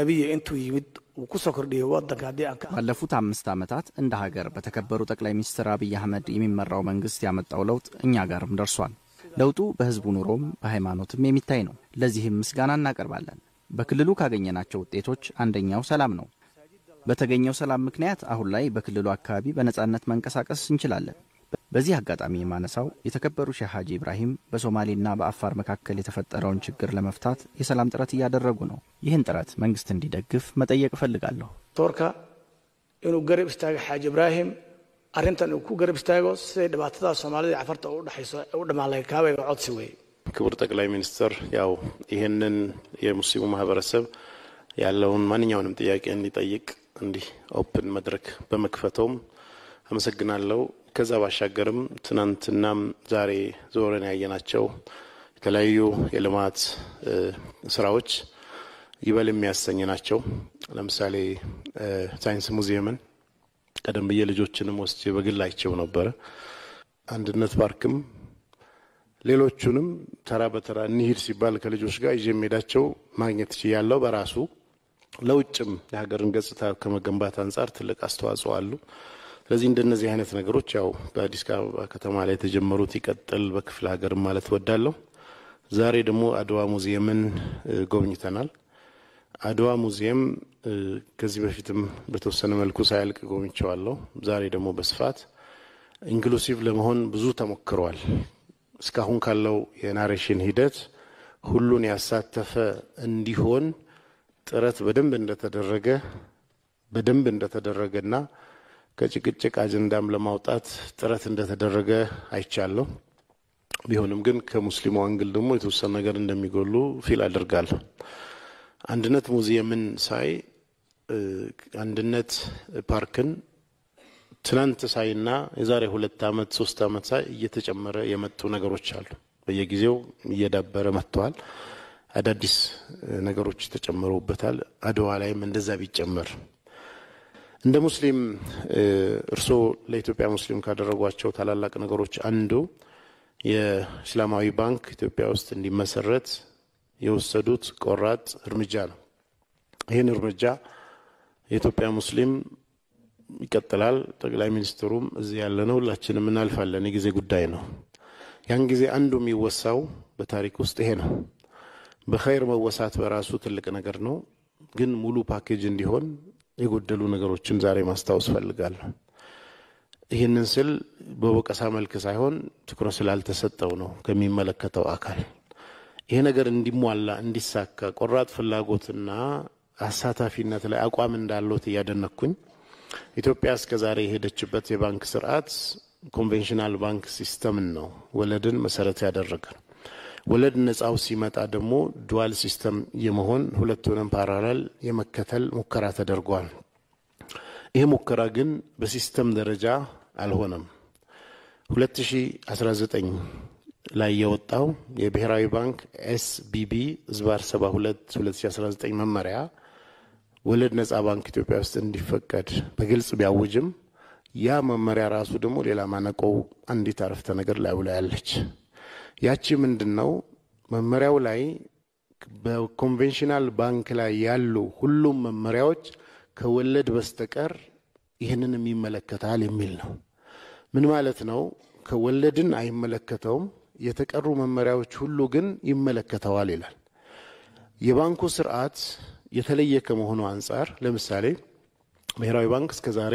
አብይ እንቱ ይብት ባለፉት 5 ዓመታት እንደ ሀገር በተከበሩ ጠቅላይ ሚኒስትር አብይ አህመድ የሚመራው መንግስት ያመጣው ለውጥ እኛ ጋርም ደርሷል ለውጡ በህዝቡ ኑሮም በሃይማኖትም የሚታይ ነው ለዚህም ምስጋና እናቀርባለን በክልሉ ካገኘናቸው ውጤቶች አንደኛው ሰላም ነው በተገኘው ሰላም ምክንያት አሁን ላይ በክልሉ አካባቢ በነጻነት መንቀሳቀስ እንችላለን በዚህ አጋጣሚ ማነሳው የተከበሩ ሼህ ሀጂ ኢብራሂም በሶማሌና በአፋር መካከል የተፈጠረውን ችግር ለመፍታት የሰላም ጥረት ያደረጉ ነው ይህን ጥረት መንግስት እንዲደግፍ መጠየቅ ፈልጋለሁ ቶርካ ኢኑ ገረብ ኢስታገ ሀጂ ኢብራሂም አረንታን እኩ ገረብ ኢስታገ ሰይ ደባታ ሶማሌ አፋርታ ወደ ሀይሶ ወደ ማላይካ ወይ ወጥሲዌ ክቡር ጠቅላይ ሚኒስተር ያው ይሄንን የሙስሊሙ ማህበረሰብ ያለውን ማንኛውንም ጥያቄ እንዲጠይቅ እንዲህ ኦፕን መድረክ በመክፈቶም አመሰግናለሁ። ከዛ ባሻገርም ትናንትናም ዛሬ ዞረን ያየናቸው የተለያዩ የልማት ስራዎች ይበል የሚያሰኝ ናቸው። ለምሳሌ ሳይንስ ሙዚየምን ቀደም ብዬ ልጆችንም ወስጄ በግላቸው ነበር። አንድነት ፓርክም ሌሎቹንም ተራ በተራ ንሂድ ሲባል ከልጆች ጋር እየሜዳቸው ማግኘት ይችላል። በራሱ ለውጭም ለሀገርን ገጽታ ከመገንባት አንጻር ትልቅ አስተዋጽኦ አሉ። ስለዚህ እንደነዚህ አይነት ነገሮች ያው በአዲስ አበባ ከተማ ላይ ተጀመሩት ይቀጥል በክፍለ ሀገር ማለት ወዳለው። ዛሬ ደግሞ አድዋ ሙዚየምን ጎብኝተናል። አድዋ ሙዚየም ከዚህ በፊትም በተወሰነ መልኩ ሳይልቅ ጎብኝቻለሁ። ዛሬ ደግሞ በስፋት ኢንክሉሲቭ ለመሆን ብዙ ተሞክሯል። እስካሁን ካለው የናሬሽን ሂደት ሁሉን ያሳተፈ እንዲሆን ጥረት በደንብ እንደተደረገና ከጭቅጭቅ አጀንዳም ለማውጣት ጥረት እንደተደረገ አይቻለሁ። ቢሆንም ግን ከሙስሊሙ አንግል ደግሞ የተወሰነ ነገር እንደሚጎሉ ፊል አድርጋለሁ። አንድነት ሙዚየምን ሳይ አንድነት ፓርክን ትናንት ሳይና የዛሬ 2 አመት 3 አመት ሳይ እየተጨመረ የመጡ ነገሮች አሉ። በየጊዜው እየዳበረ መጥቷል። አዳዲስ ነገሮች ተጨመሩበታል። አድዋ ላይም እንደዛ ቢጨመር እንደ ሙስሊም እርሶ ለኢትዮጵያ ሙስሊም ካደረጓቸው ታላላቅ ነገሮች አንዱ የእስላማዊ ባንክ ኢትዮጵያ ውስጥ እንዲመሰረት የወሰዱት ቆራጥ እርምጃ ነው። ይሄን እርምጃ የኢትዮጵያ ሙስሊም ይከተላል። ጠቅላይ ሚኒስትሩም እዚህ ያለነው ሁላችንም እናልፋለን የጊዜ ጉዳይ ነው። ያን ጊዜ አንዱ የሚወሳው በታሪክ ውስጥ ይሄ ነው። በخير መወሳት በራሱ ትልቅ ነገር ነው። ግን ሙሉ ፓኬጅ እንዲሆን የጎደሉ ነገሮችን ዛሬ ማስተዋወስ ፈልጋለሁ። ይሄንን ስል በወቀሳ መልክ ሳይሆን ትኩረት ስላልተሰጠው ነው ከሚመለከተው አካል። ይሄ ነገር እንዲሟላ እንዲሳካ ቆራጥ ፍላጎትና አሳታፊነት ላይ አቋም እንዳለው ያደነኩኝ። ኢትዮጵያ እስከዛሬ ሄደችበት የባንክ ስርዓት ኮንቬንሽናል ባንክ ሲስተም ነው፣ ወለድን መሰረት ያደረገ። ወለድ ነጻው ሲመጣ ደግሞ ዱዋል ሲስተም የመሆን ሁለቱንም ፓራላል የመከተል ሙከራ ተደርጓል። ይሄ ሙከራ ግን በሲስተም ደረጃ አልሆነም። 2019 ላይ የወጣው የብሔራዊ ባንክ SBB ዝባር 72 2019 መመሪያ ወለድ ነጻ ባንክ ኢትዮጵያ ውስጥ እንዲፈቀድ በግልጽ ቢያውጅም ያ መመሪያ ራሱ ደግሞ ሌላ ማነቆው አንዲት አረፍተ ነገር ላይ ውላለች። ያቺ ምንድነው? መመሪያው ላይ በኮንቬንሽናል ባንክ ላይ ያሉ ሁሉም መመሪያዎች ከወለድ በስተቀር ይሄንን የሚመለከታል የሚል ነው። ምን ማለት ነው? ከወለድን አይመለከተውም የተቀሩ መመሪያዎች ሁሉ ግን ይመለከታዋል ይላል። የባንኩ ስርዓት የተለየ ከመሆኑ አንፃር ለምሳሌ ብሔራዊ ባንክ እስከዛሬ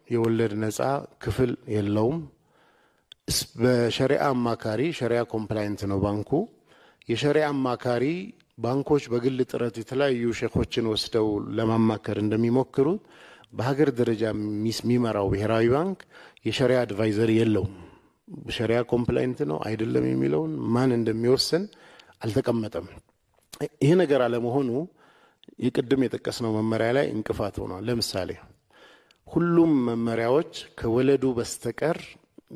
የወለድ ነጻ ክፍል የለውም። በሸሪዓ አማካሪ ሸሪዓ ኮምፕላይንት ነው ባንኩ። የሸሪዓ አማካሪ ባንኮች በግል ጥረት የተለያዩ ሼኮችን ወስደው ለማማከር እንደሚሞክሩ በሀገር ደረጃ የሚመራው ብሔራዊ ባንክ የሸሪዓ አድቫይዘር የለውም። በሸሪዓ ኮምፕላይንት ነው አይደለም የሚለው ማን እንደሚወስን አልተቀመጠም። ይሄ ነገር አለመሆኑ የቅድም የተቀሰነው መመሪያ ላይ እንቅፋት ሆኗል። ለምሳሌ ሁሉም መመሪያዎች ከወለዱ በስተቀር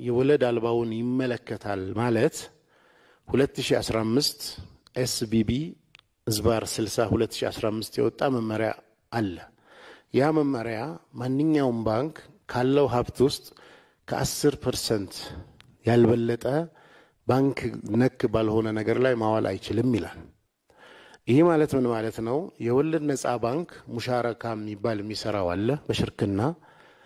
የወለድ አልባውን ይመለከታል ማለት 2015 SBB ዝባር 60 2015 የወጣ መመሪያ አለ። ያ መመሪያ ማንኛውም ባንክ ካለው ሀብት ውስጥ ከ10% ያልበለጠ ባንክ ነክ ባልሆነ ነገር ላይ ማዋል አይችልም ይላል። ይሄ ማለት ምን ማለት ነው? የወለድ ነጻ ባንክ ሙሻራካ የሚባል የሚሰራው አለ በሽርክና፣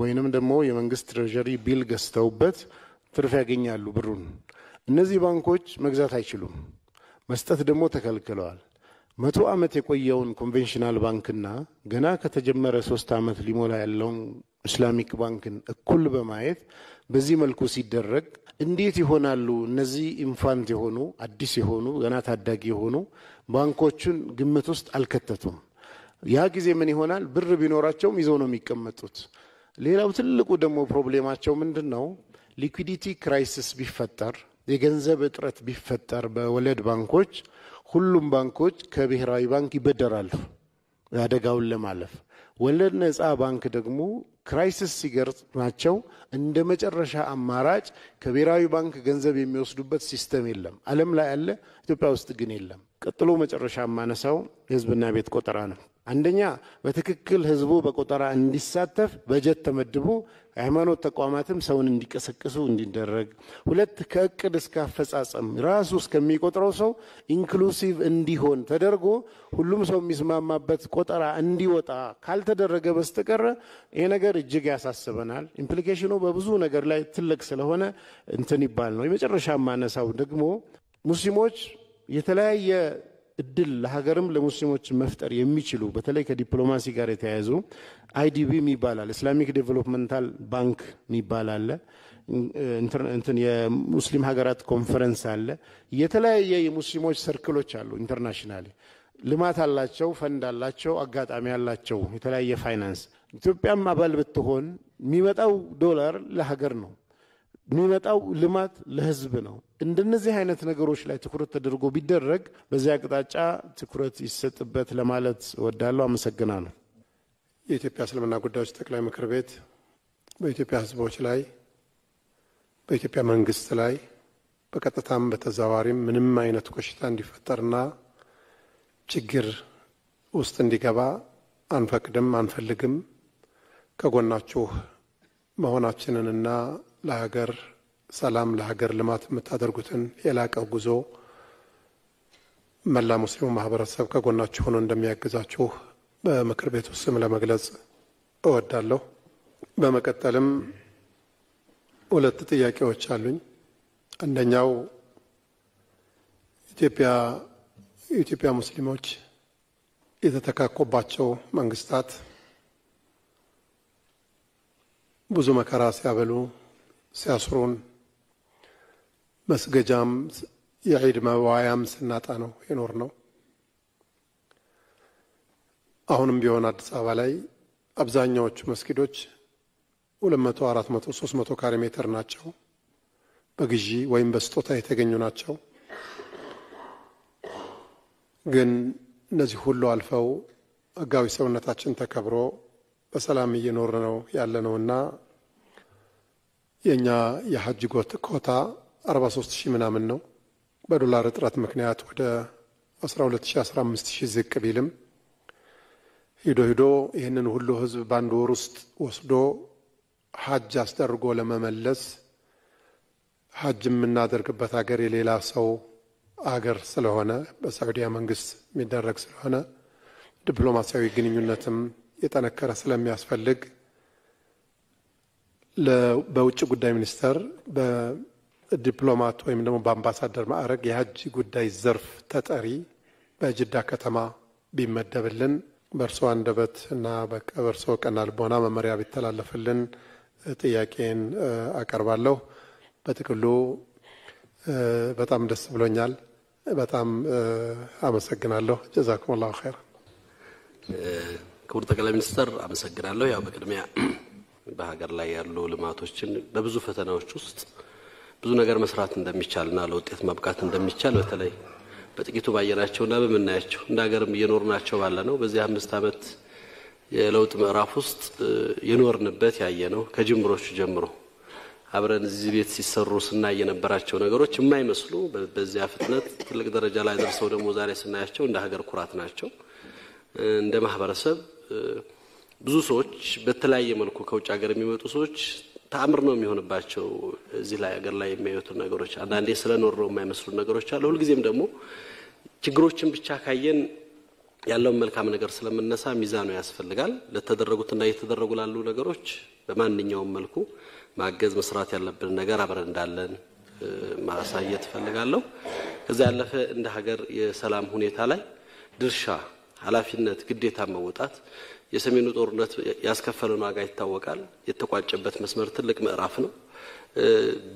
ወይንም ደግሞ የመንግስት ትሬጀሪ ቢል ገዝተውበት ትርፍ ያገኛሉ ብሩን እነዚህ ባንኮች መግዛት አይችሉም መስጠት ደግሞ ተከልክለዋል 100 አመት የቆየውን ኮንቬንሽናል ባንክና ገና ከተጀመረ 3 አመት ሊሞላ ያለውን ኢስላሚክ ባንክን እኩል በማየት በዚህ መልኩ ሲደረግ እንዴት ይሆናሉ እነዚህ ኢንፋንት የሆኑ አዲስ የሆኑ ገና ታዳጊ የሆኑ ባንኮችን ግምት ውስጥ አልከተቱም ያ ጊዜ ምን ይሆናል ብር ቢኖራቸውም ይዘው ነው የሚቀመጡት ሌላው ትልቁ ደግሞ ፕሮብሌማቸው ምንድነው ሊኩዊዲቲ ክራይሲስ ቢፈጠር የገንዘብ እጥረት ቢፈጠር በወለድ ባንኮች ሁሉም ባንኮች ከብሔራዊ ባንክ ይበደራሉ ያደጋውን ለማለፍ ወለድ ነፃ ባንክ ደግሞ ክራይሲስ ሲገጥማቸው እንደመጨረሻ አማራጭ ከብሔራዊ ባንክ ገንዘብ የሚወስዱበት ሲስተም የለም ዓለም ላይ ያለ ኢትዮጵያ ውስጥ ግን የለም ቀጥሎ መጨረሻ ማነሳው ህዝብና ቤት ቆጠራ ነው አንደኛ በትክክል ህዝቡ በቆጠራ እንዲሳተፍ በጀት ተመድቦ ሃይማኖት ተቋማትም ሰውን እንዲቀሰቅሱ እንዲደረግ ሁለት ከእቅድ እስከ አፈጻጸም ራሱ እስከሚቆጥረው ሰው ኢንክሉሲቭ እንዲሆን ተደርጎ ሁሉም ሰው የሚስማማበት ቆጠራ እንዲወጣ ካልተደረገ በስተቀር ይሄ ነገር እጅግ ያሳስበናል ኢምፕሊኬሽኑ በብዙ ነገር ላይ ትልቅ ስለሆነ እንትን ይባል ነው የመጨረሻ ማነሳው ደግሞ ሙስሊሞች የተለያየ እድል ለሀገርም ለሙስሊሞች መፍጠር የሚችሉ በተለይ ከዲፕሎማሲ ጋር የተያያዙ አይዲቢ ሚባላል ኢስላሚክ ዴቨሎፕመንታል ባንክ ሚባላል እንትን የሙስሊም ሀገራት ኮንፈረንስ አለ የተለያየ የሙስሊሞች ሰርክሎች አሉ ኢንተርናሽናሊ ልማት አላቸው ፈንድ አላቸው አጋጣሚ አላቸው የተለያየ ፋይናንስ ኢትዮጵያም አባል ብትሆን የሚመጣው ዶላር ለሀገር ነው የሚመጣው ልማት ለህዝብ ነው እንደነዚህ አይነት ነገሮች ላይ ትኩረት ተደርጎ ቢደረግ በዚያ አቅጣጫ ትኩረት ይሰጥበት ለማለት ወዳለው አመሰግናለሁ የኢትዮጵያ እስልምና ጉዳዮች ጠቅላይ ምክር ቤት በኢትዮጵያ ህዝቦች ላይ በኢትዮጵያ መንግስት ላይ በቀጥታም በተዛዋሪም ምንም አይነት ኮሽታ እንዲፈጠርና ችግር ውስጥ እንዲገባ አንፈቅድም አንፈልግም ከጎናችሁ መሆናችንንና ለሀገር ሰላም ለሀገር ልማት መታደርጉትን የላቀ ጉዞ መላ ሙስሊሙ ማህበረሰብ ከጎናችሁ ሆኖ እንደሚያግዛችሁ በምክር ቤቱ ስም ለመግለጽ እወዳለሁ በመቀጠልም ሁለት ጥያቄዎች አሉኝ አንደኛው ኢትዮጵያ ሙስሊሞች የተተካከባቸው መንግስታት ብዙ መከራ ሲያበሉ ሲያስሩን መስገጃም የዒድ መዋያም ስናጣ ነው የኖር ነው አሁንም ቢሆን አዲስ አበባ ላይ አብዛኛዎቹ መስጊዶች 200 400 300 ካሬ ሜትር ናቸው በግዢ ወይም በስጦታ የተገኙ ናቸው ግን እነዚህ ሁሉ አልፈው ህጋዊ ሰውነታችን ተከብሮ በሰላም እየኖር ነው ያለነውና የኛ የሐጅ ኮታ 43000 ምናምን ነው በዶላር እጥረት ምክንያት ወደ 12000-15000 ዝቅ ቢልም ሂዶ ይሄንን ሁሉ ህዝብ ባንድ ወር ውስጥ ወስዶ ሐጅ አስደርጎ ለመመለስ ሐጅ የምናደርግበት ሀገር የሌላ ሰው ሀገር ስለሆነ በሳዑዲያ መንግስት የሚደረግ ስለሆነ ዲፕሎማሲያዊ ግንኙነትም የተነከረ ስለሚያስፈልግ በውጭ ጉዳይ ሚኒስተር በዲፕሎማት ወይም ደግሞ በአምባሳደር ማዕረግ የሐጅ ጉዳይ ዘርፍ ተጠሪ በጅዳ ከተማ ቢመደብልን በእርሶ አንደበት እና በእርሶ ቀና ልቦና መመሪያ ቢተላለፍልን ጥያቄን አቀርባለሁ በጥቅሉ በጣም ደስ ብሎኛል በጣም አመሰግናለሁ ጀዛኩሙላሁ ኸይር ክቡር ጠቅላይ ሚኒስተር አመሰግናለሁ ያው በቅድሚያ በሀገር ላይ ያሉ ልማቶችን በብዙ ፈተናዎች ውስጥ ብዙ ነገር መስራት እንደሚቻልና ለውጤት ማብቃት እንደሚቻል በተለይ በጥቂቱ ባየናቸውና በመናያቸው እንዳገርም የኖርናቸው ባለ ነው በዚህ 5 አመት የለውጥ ምዕራፍ ውስጥ የኖርንበት ያየ ነው ከጅምሮቹ ጀምሮ አብረን እዚህ ቤት ሲሰሩ ስናየ ነበርቸው ነገሮች የማይመስሉ በዚያ ፍጥነት ትልቅ ደረጃ ላይ ደርሰው ደግሞ ዛሬ ስናያቸው እንደ ሀገር ኩራት ናቸው እንደ ማህበረሰብ ብዙ ሰዎች በተለያየ መልኩ ከውጭ ሀገር የሚመጡ ሰዎች ታምር ነው የሚሆንባቸው እዚህ ላይ ሀገር ላይ የሚያዩት ነገሮች አንዳንዴ ስለኖርው የማይመስሉ ነገሮች አለ ሁልጊዜም ደግሞ ችግሮችን ብቻ ካየን ያለው መልካም ነገር ስለምንነሳ ሚዛኑ ያስፈልጋል ለተደረጉት እና የተደረጉ ላሉ ነገሮች በማንኛውም መልኩ ማገዝ መስራት ያለብን ነገር አብረን እንዳለን ማሳየት ፈልጋለሁ ከዛ ያለፈ እንደ ሀገር የሰላም ሁኔታ ላይ ድርሻ ኃላፊነት ግዴታ መወጣት የሰሜኑ ጦርነት ያስከፈለውን ዋጋ ይታወቃል የተቋጨበት መስመር ትልቅ ምዕራፍ ነው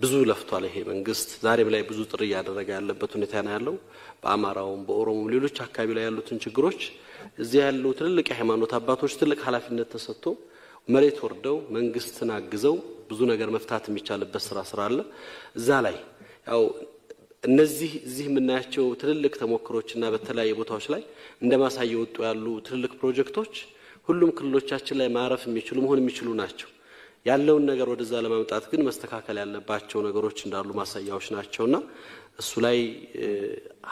ብዙ ለፍቷል ይሄ መንግስት ዛሬም ላይ ብዙ ጥሪ ያደረገ ያለበት ሁኔታ ነው ያለው በአማራውም በኦሮሞም ሌሎች አካባቢ ላይ ያሉትን ችግሮች እዚህ ያለው ትልቅ የሃይማኖት አባቶች ትልቅ ኃላፊነት ተሰጥቶ መሬት ወርደው መንግስትን አግዘው ብዙ ነገር መፍታት የሚቻልበት ስራ አለ እዛ ላይ ያው እነዚህ እዚህ ምናያቸው ትልልቅ ተሞክሮችና በተለያየ ቦታዎች ላይ እንደማሳየው ወጡ ያሉ ትልልቅ ፕሮጀክቶች ሁሉም ክልሎቻችን ላይ ማረፍ የሚችሉ መሆን የሚችሉ ናቸው ያለው ነገር ወደዛ ለማምጣት ግን መስተካከል ያለባቸው ነገሮች እንዳሉ ማሳያዎች ናቸውና እሱ ላይ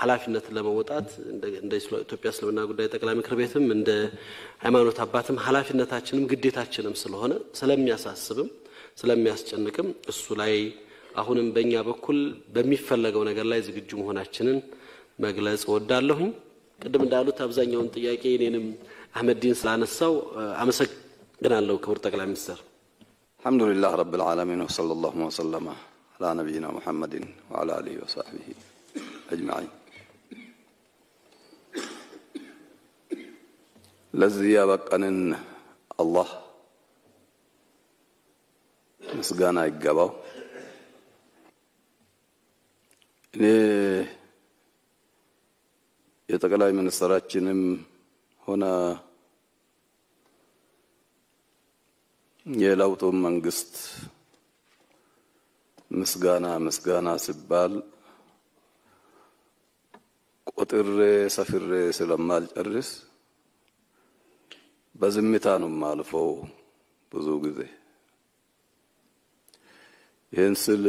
ኃላፊነት ለመወጣት እንደ ኢትዮጵያ እስልምና ጉዳይ ጠቅላይ ምክር ቤትም እንደ ሃይማኖት አባትም ኃላፊነታችንም ግዴታችንም ስለሆነ ስለሚያሳስብም ስለሚያስጨንቅም እሱ ላይ አሁንም በእኛ በኩል በሚፈልገው ነገር ላይ ዝግጁ መሆናችንን መግለጽ ወዳለሁ ቀደም እንዳሉት አብዛኛውን ጥያቄ እኔንም አህመድን ስላነሳው አመሰግናለሁ ክብር ጠቅላይ ሚኒስትር الحمد لله رب العالمين وصلى الله وسلم على نبينا محمد وعلى اله وصحبه اجمعين لذي يبقنن الله مسغانا يغباو የጠቅላይ ሚኒስትራችንም ሆነ የለውጡ መንግስት ምስጋና ሲባል ቁጥር ሰፍሬ ስለማልጨርስ በዝምታ ነው ማልፈው ብዙ ጊዜ ይሄን ስል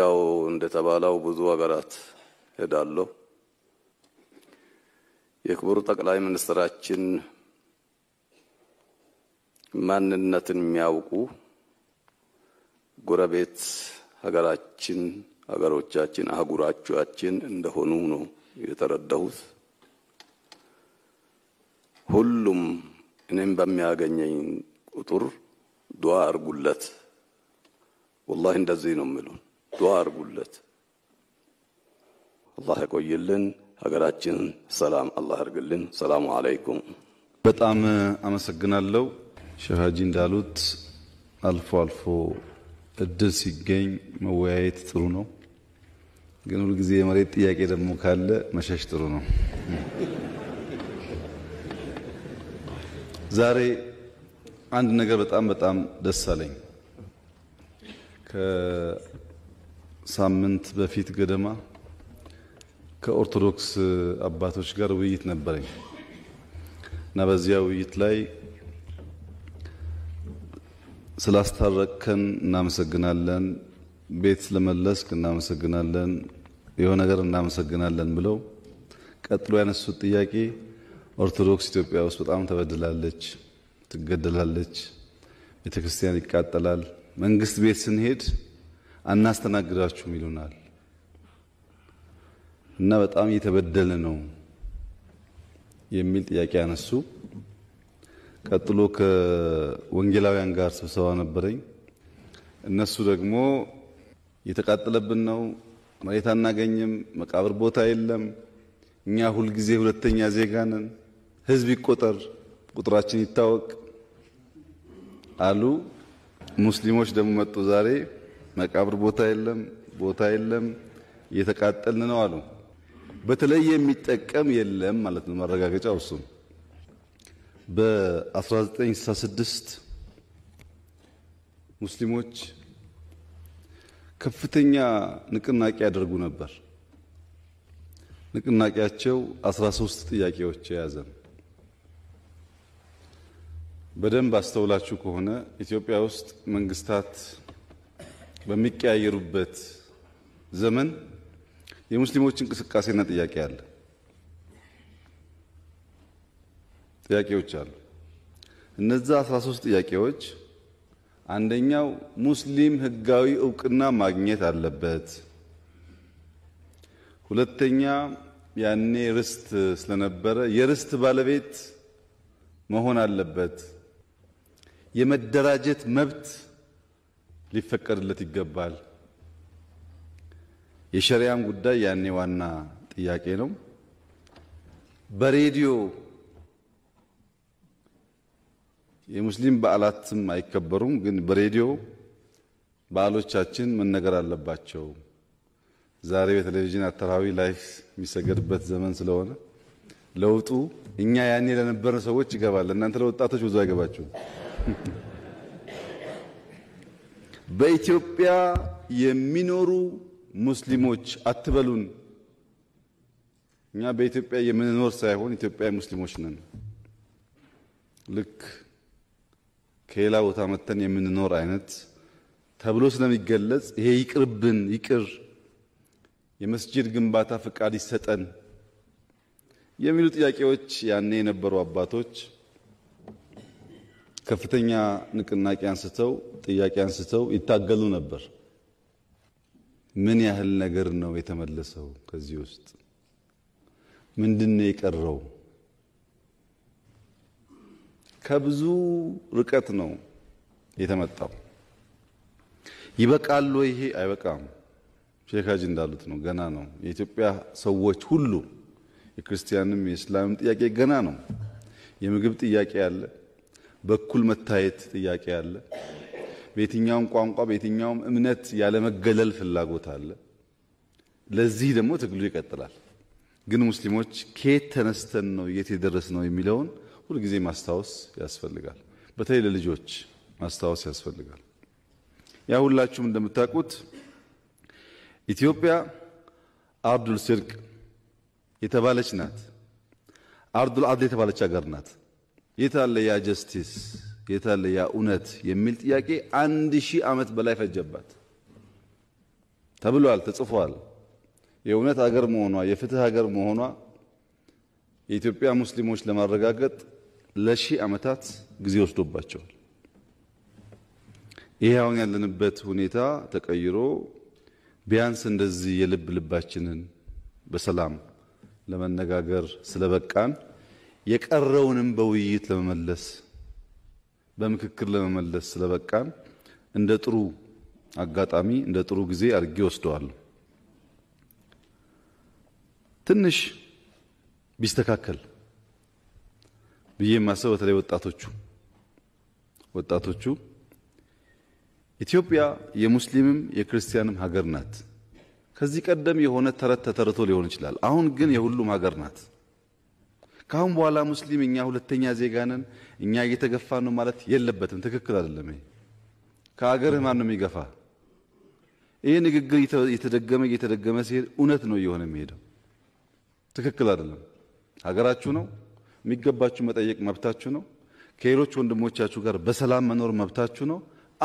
ያው እንደተባለው ብዙ አገራት ሄዳለሁ የክቡር ጠቅላይ ሚኒስትራችን ማንነትን የሚያውቁ ጎረቤት ሀገሮቻችን አህጉራቻችን እንደሆኑ ነው የተረዳሁት ሁሉም እኔም በሚያገኘኝ ቁጥር ዱዓ አርጉለት والله እንደዚህ ነው ምሉን ዱዓርጉለት الله ይቆይልን ሀገራችን ሰላም الله ያርግልን ሰላም አለይኩም በጣም አመሰግናለሁ ሸሃጂ እንዳሉት አልፎ እድል ሲገኝ መወያየት ጥሩ ነው ግን ሁሉ ጊዜ የመሬት ጥያቄ ደግሞ ካለ መሸሽ ጥሩ ነው ዛሬ አንድ ነገር በጣም ደስ አለኝ ሳምንት በፊት ገደማ ከኦርቶዶክስ አባቶች ጋር ውይይት ነበረኝ እና በዚያ ውይይት ላይ ስላስታረከን እናመሰግናለን ቤት ስለመለስክ እናመሰግናለን የሆነ ነገር እናመሰግናለን ብለው ቀጥሎ ያነሱት ጥያቄ ኦርቶዶክስ ኢትዮጵያ ውስጥ በጣም ተበደላለች ትገደላለች ቤተክርስቲያን ይቃጠላል መንግስት ቤት ስንሄድ እናስተናግራችሁ ይሉናል እና በጣም የተበደለ ነው የሚል ጥያቄ አነሱ ቀጥሎ ከወንጌላውያን ጋር ስብሰባ ነበረኝ እነሱ ደግሞ የተቃጠለብን ነው መሬት አናገኝም መቃብር ቦታ የለም እኛ ሁሉ ጊዜ ሁለተኛ ዜጋንን ህዝብ ይቆጠር ቁጥራችን ይታወቅ አሉ ሙስሊሞች ደግሞ መጡ ዛሬ መቃብር ቦታ የለም የተቃጠልን ነው አሉ በተለየ የሚጠቀም የለም ማለት ነው ማረጋገጫው እሱ በ1966 ሙስሊሞች ከፍተኛ ንቅናቄ ያደርጉ ነበር ንቅናቄያቸው 13 ጥያቄዎች ያዘም بدن باستولاتشو كهونا إثيوبيا وسط منغستات بميقايروبت زمن የሙስሊሞችን እንቅስቃሴና ጥያቄ አለ ጥያቄዎች አሉ እነዛ 13 ጥያቄዎች አንደኛው ሙስሊም ህጋዊ ዕውቅና ማግኘት አለበት ሁለተኛ ያኔ ርስት ስለነበረ የርስት ባለቤት መሆን አለበት የመደራጀት መብት ሊፈቀድለት ይገባል የሸሪዓም ጉዳይ ያኔ ዋና ጥያቄ ነው በሬዲዮ የሙስሊም በዓላትም አይከበሩም ግን በሬዲዮ በዓሎቻችን መነገር አለባቸው ዛሬ በቴሌቪዥን አተራዊ ላይፍ የሚሰገድበት ዘመን ስለሆነ ለውጡ እኛ ያኔ ለነበረ ሰዎች ይገባል እናንተ ለወጣቶች ብዙ አይገባችሁ በኢትዮጵያ የሚኖሩ ሙስሊሞች አትበሉን እኛ በኢትዮጵያ የምንኖር ሳይሆን ኢትዮጵያ ሙስሊሞች ነን ልክ ከሌላ ቦታ መተን የምንኖር አይነት ተብሎ ስለሚገለጽ ይሄ ይቅርብን ይቅር የመስጂድ ግንባታ ፍቃድ ይሰጠን የሚሉ ጥያቄዎች ያኔ የነበሩ አባቶች ከፍተኛ ንቅናቄ አንስተው ጥያቄ አንስተው ይታገሉ ነበር ምን ያህል ነገር ነው የተመለሰው ከዚህ ውስጥ ምንድነው የቀረው ከብዙ ርቀት ነው የተመጣው ይበቃል ወይ ይሄ አይበቃም ሼክ ሀጂ እንዳሉት ነው ገና ነው የኢትዮጵያ ሰዎች ሁሉ የክርስቲያንም የእስላምም ጥያቄ ገና ነው የምግብ ጥያቄ አለ በኩል መታየት ጥያቄ አለ በየትኛውም ቋንቋ በየትኛውም እምነት ያለ መገለል ፍላጎት አለ ለዚህ ደግሞ ትግሉ ይቀጥላል ግን ሙስሊሞች ከየት ተነስተን ነው የት ይደረስ ነው የሚለውን ሁሉ ጊዜ ማስታወስ ያስፈልጋል በተለይ ለልጆች ማስታወስ ያስፈልጋል ያ ሁላችሁም እንደምታውቁት ኢትዮጵያ አብዱል ሲርቅ የተባለች ናት አብዱል አድል የተባለች ሀገር ናት የታለ ያ ጀስቲስ የታለ ያ ኡነት የሚል ጥያቄ 1000 ዓመት በላይ ፈጀባት ተብሏል ተጽፏል የኡነት ሀገር መሆኗ የፍትህ ሀገር መሆኗ የኢትዮጵያ ሙስሊሞች ለማረጋገጥ ለሺ ዓመታት ጊዜ ወስዶባቸዋል ይሄውን ያለንበት ሁኔታ ተቀይሮ ቢያንስ እንደዚህ የልብ ልባችንን በሰላም ለመነጋገር ስለበቃን የቀረውንም በውይይት ለመመለስ በመክክር ለመመለስ ስለበቃን እንደ ጥሩ አጋጣሚ እንደ ጥሩ ጊዜ አርጌ ወስደዋል ትንሽ ቢስተካከል በየማሰው በተለይ ወጣቶቹ ኢትዮጵያ የሙስሊምም የክርስቲያንም ሀገር ናት ከዚህ ቀደም የሆነ ተረት ተተርቶ ሊሆን ይችላል አሁን ግን የሁሉም ሀገር ናት ካሁን በኋላ ሙስሊም እኛ ሁለተኛ ዜጋ ነን እኛ እየተገፋ ነው ማለት የለበትም ትክክል አይደለም ይሄ ከሀገር ማን ነው የሚገፋ ይሄ ንግግር እየተደገመ ሲሄድ እውነት ነው እየሆነ የሚሄደው ትክክል አይደለም ሀገራችሁ ነው የሚገባችሁ መጠየቅ መብታችሁ ነው ከሌሎች ወንድሞቻችሁ ጋር በሰላም መኖር መብታችሁ ነው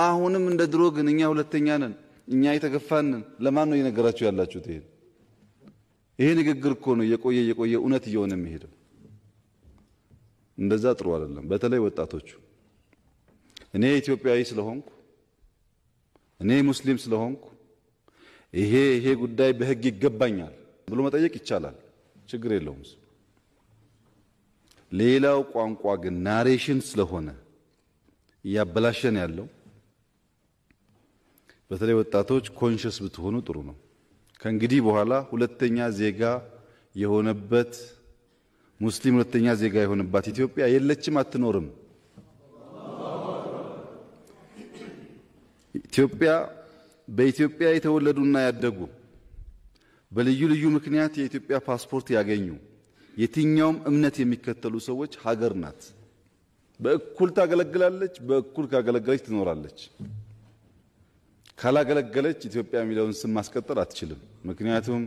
አሁንም እንደ ድሮ ግን እኛ ሁለተኛ ነን እኛ የተገፋን ለማን ነው የነገራችሁ ያላችሁት ይሄ ንግግር እኮ ነው የቆየ እውነት እየሆነ የሚሄደው እንደዛ ጥሩ አይደለም በተለይ ወጣቶቹ እኔ ኢትዮጵያዊ ስለሆንኩ እኔ ሙስሊም ስለሆንኩ ይሄ ጉዳይ በህግ ይገባኛል ብሎ መጠየቅ ይቻላል ችግር የለውም ሌላው ቋንቋ ግን ናሬሽን ስለሆነ ያበላሽን ያለው በተለይ ወጣቶች ኮንሺየስ ብትሆኑ ጥሩ ነው ከእንግዲህ በኋላ ሁለተኛ ዜጋ የሆነበት ሙስሊም ሁለተኛ ዜጋ የሆነባት ኢትዮጵያ የለችም አትኖርም ኢትዮጵያ በኢትዮጵያ የተወለዱና ያደጉ በልዩ ልዩ ምክንያት የኢትዮጵያ ፓስፖርት ያገኙ የትኛውም እምነት የሚከተሉ ሰዎች ሀገር ናት በእኩል ታገለግላለች በእኩል ካገለገለች ትኖራለች ካላገለገለች ኢትዮጵያ የሚለውን ስም ማስቀጠል አትችልም ምክንያቱም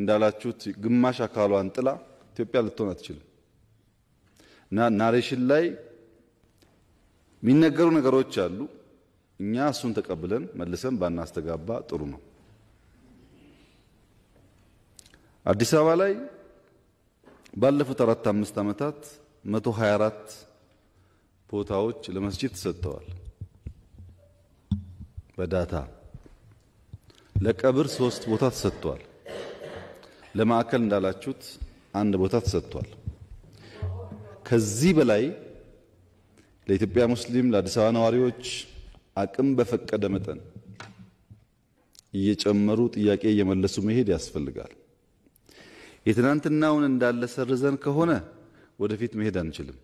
እንዳላችሁት ግማሽ አካሏን ጥላ ኢትዮጵያ ልትሆን አትችልም ናሬሽን ላይ የሚነገሩ ነገሮች አሉ። እኛ እሱን ተቀብለን መልሰን ባናስተጋባ ጥሩ ነው። አዲስ አበባ ላይ ባለፉት 4-5 ዓመታት 124 ቦታዎች ለመስጂድ ተሰጥተዋል። በዳታ ለቀብር 3 ቦታ ተሰጥቷል። ለማዕከል እንዳላችሁት 1 ቦታ ተሰጥቷል። ከዚህ በላይ ለኢትዮጵያ ሙስሊም ለአዲስ አበባ ነዋሪዎች አቅም በፈቀደ መጠን እየጨመሩ ጥያቄ እየመለሱ መሄድ ያስፈልጋል። የትናንትናውን እንዳለ ሰርዘን ከሆነ ወደፊት መሄድ አንችልም።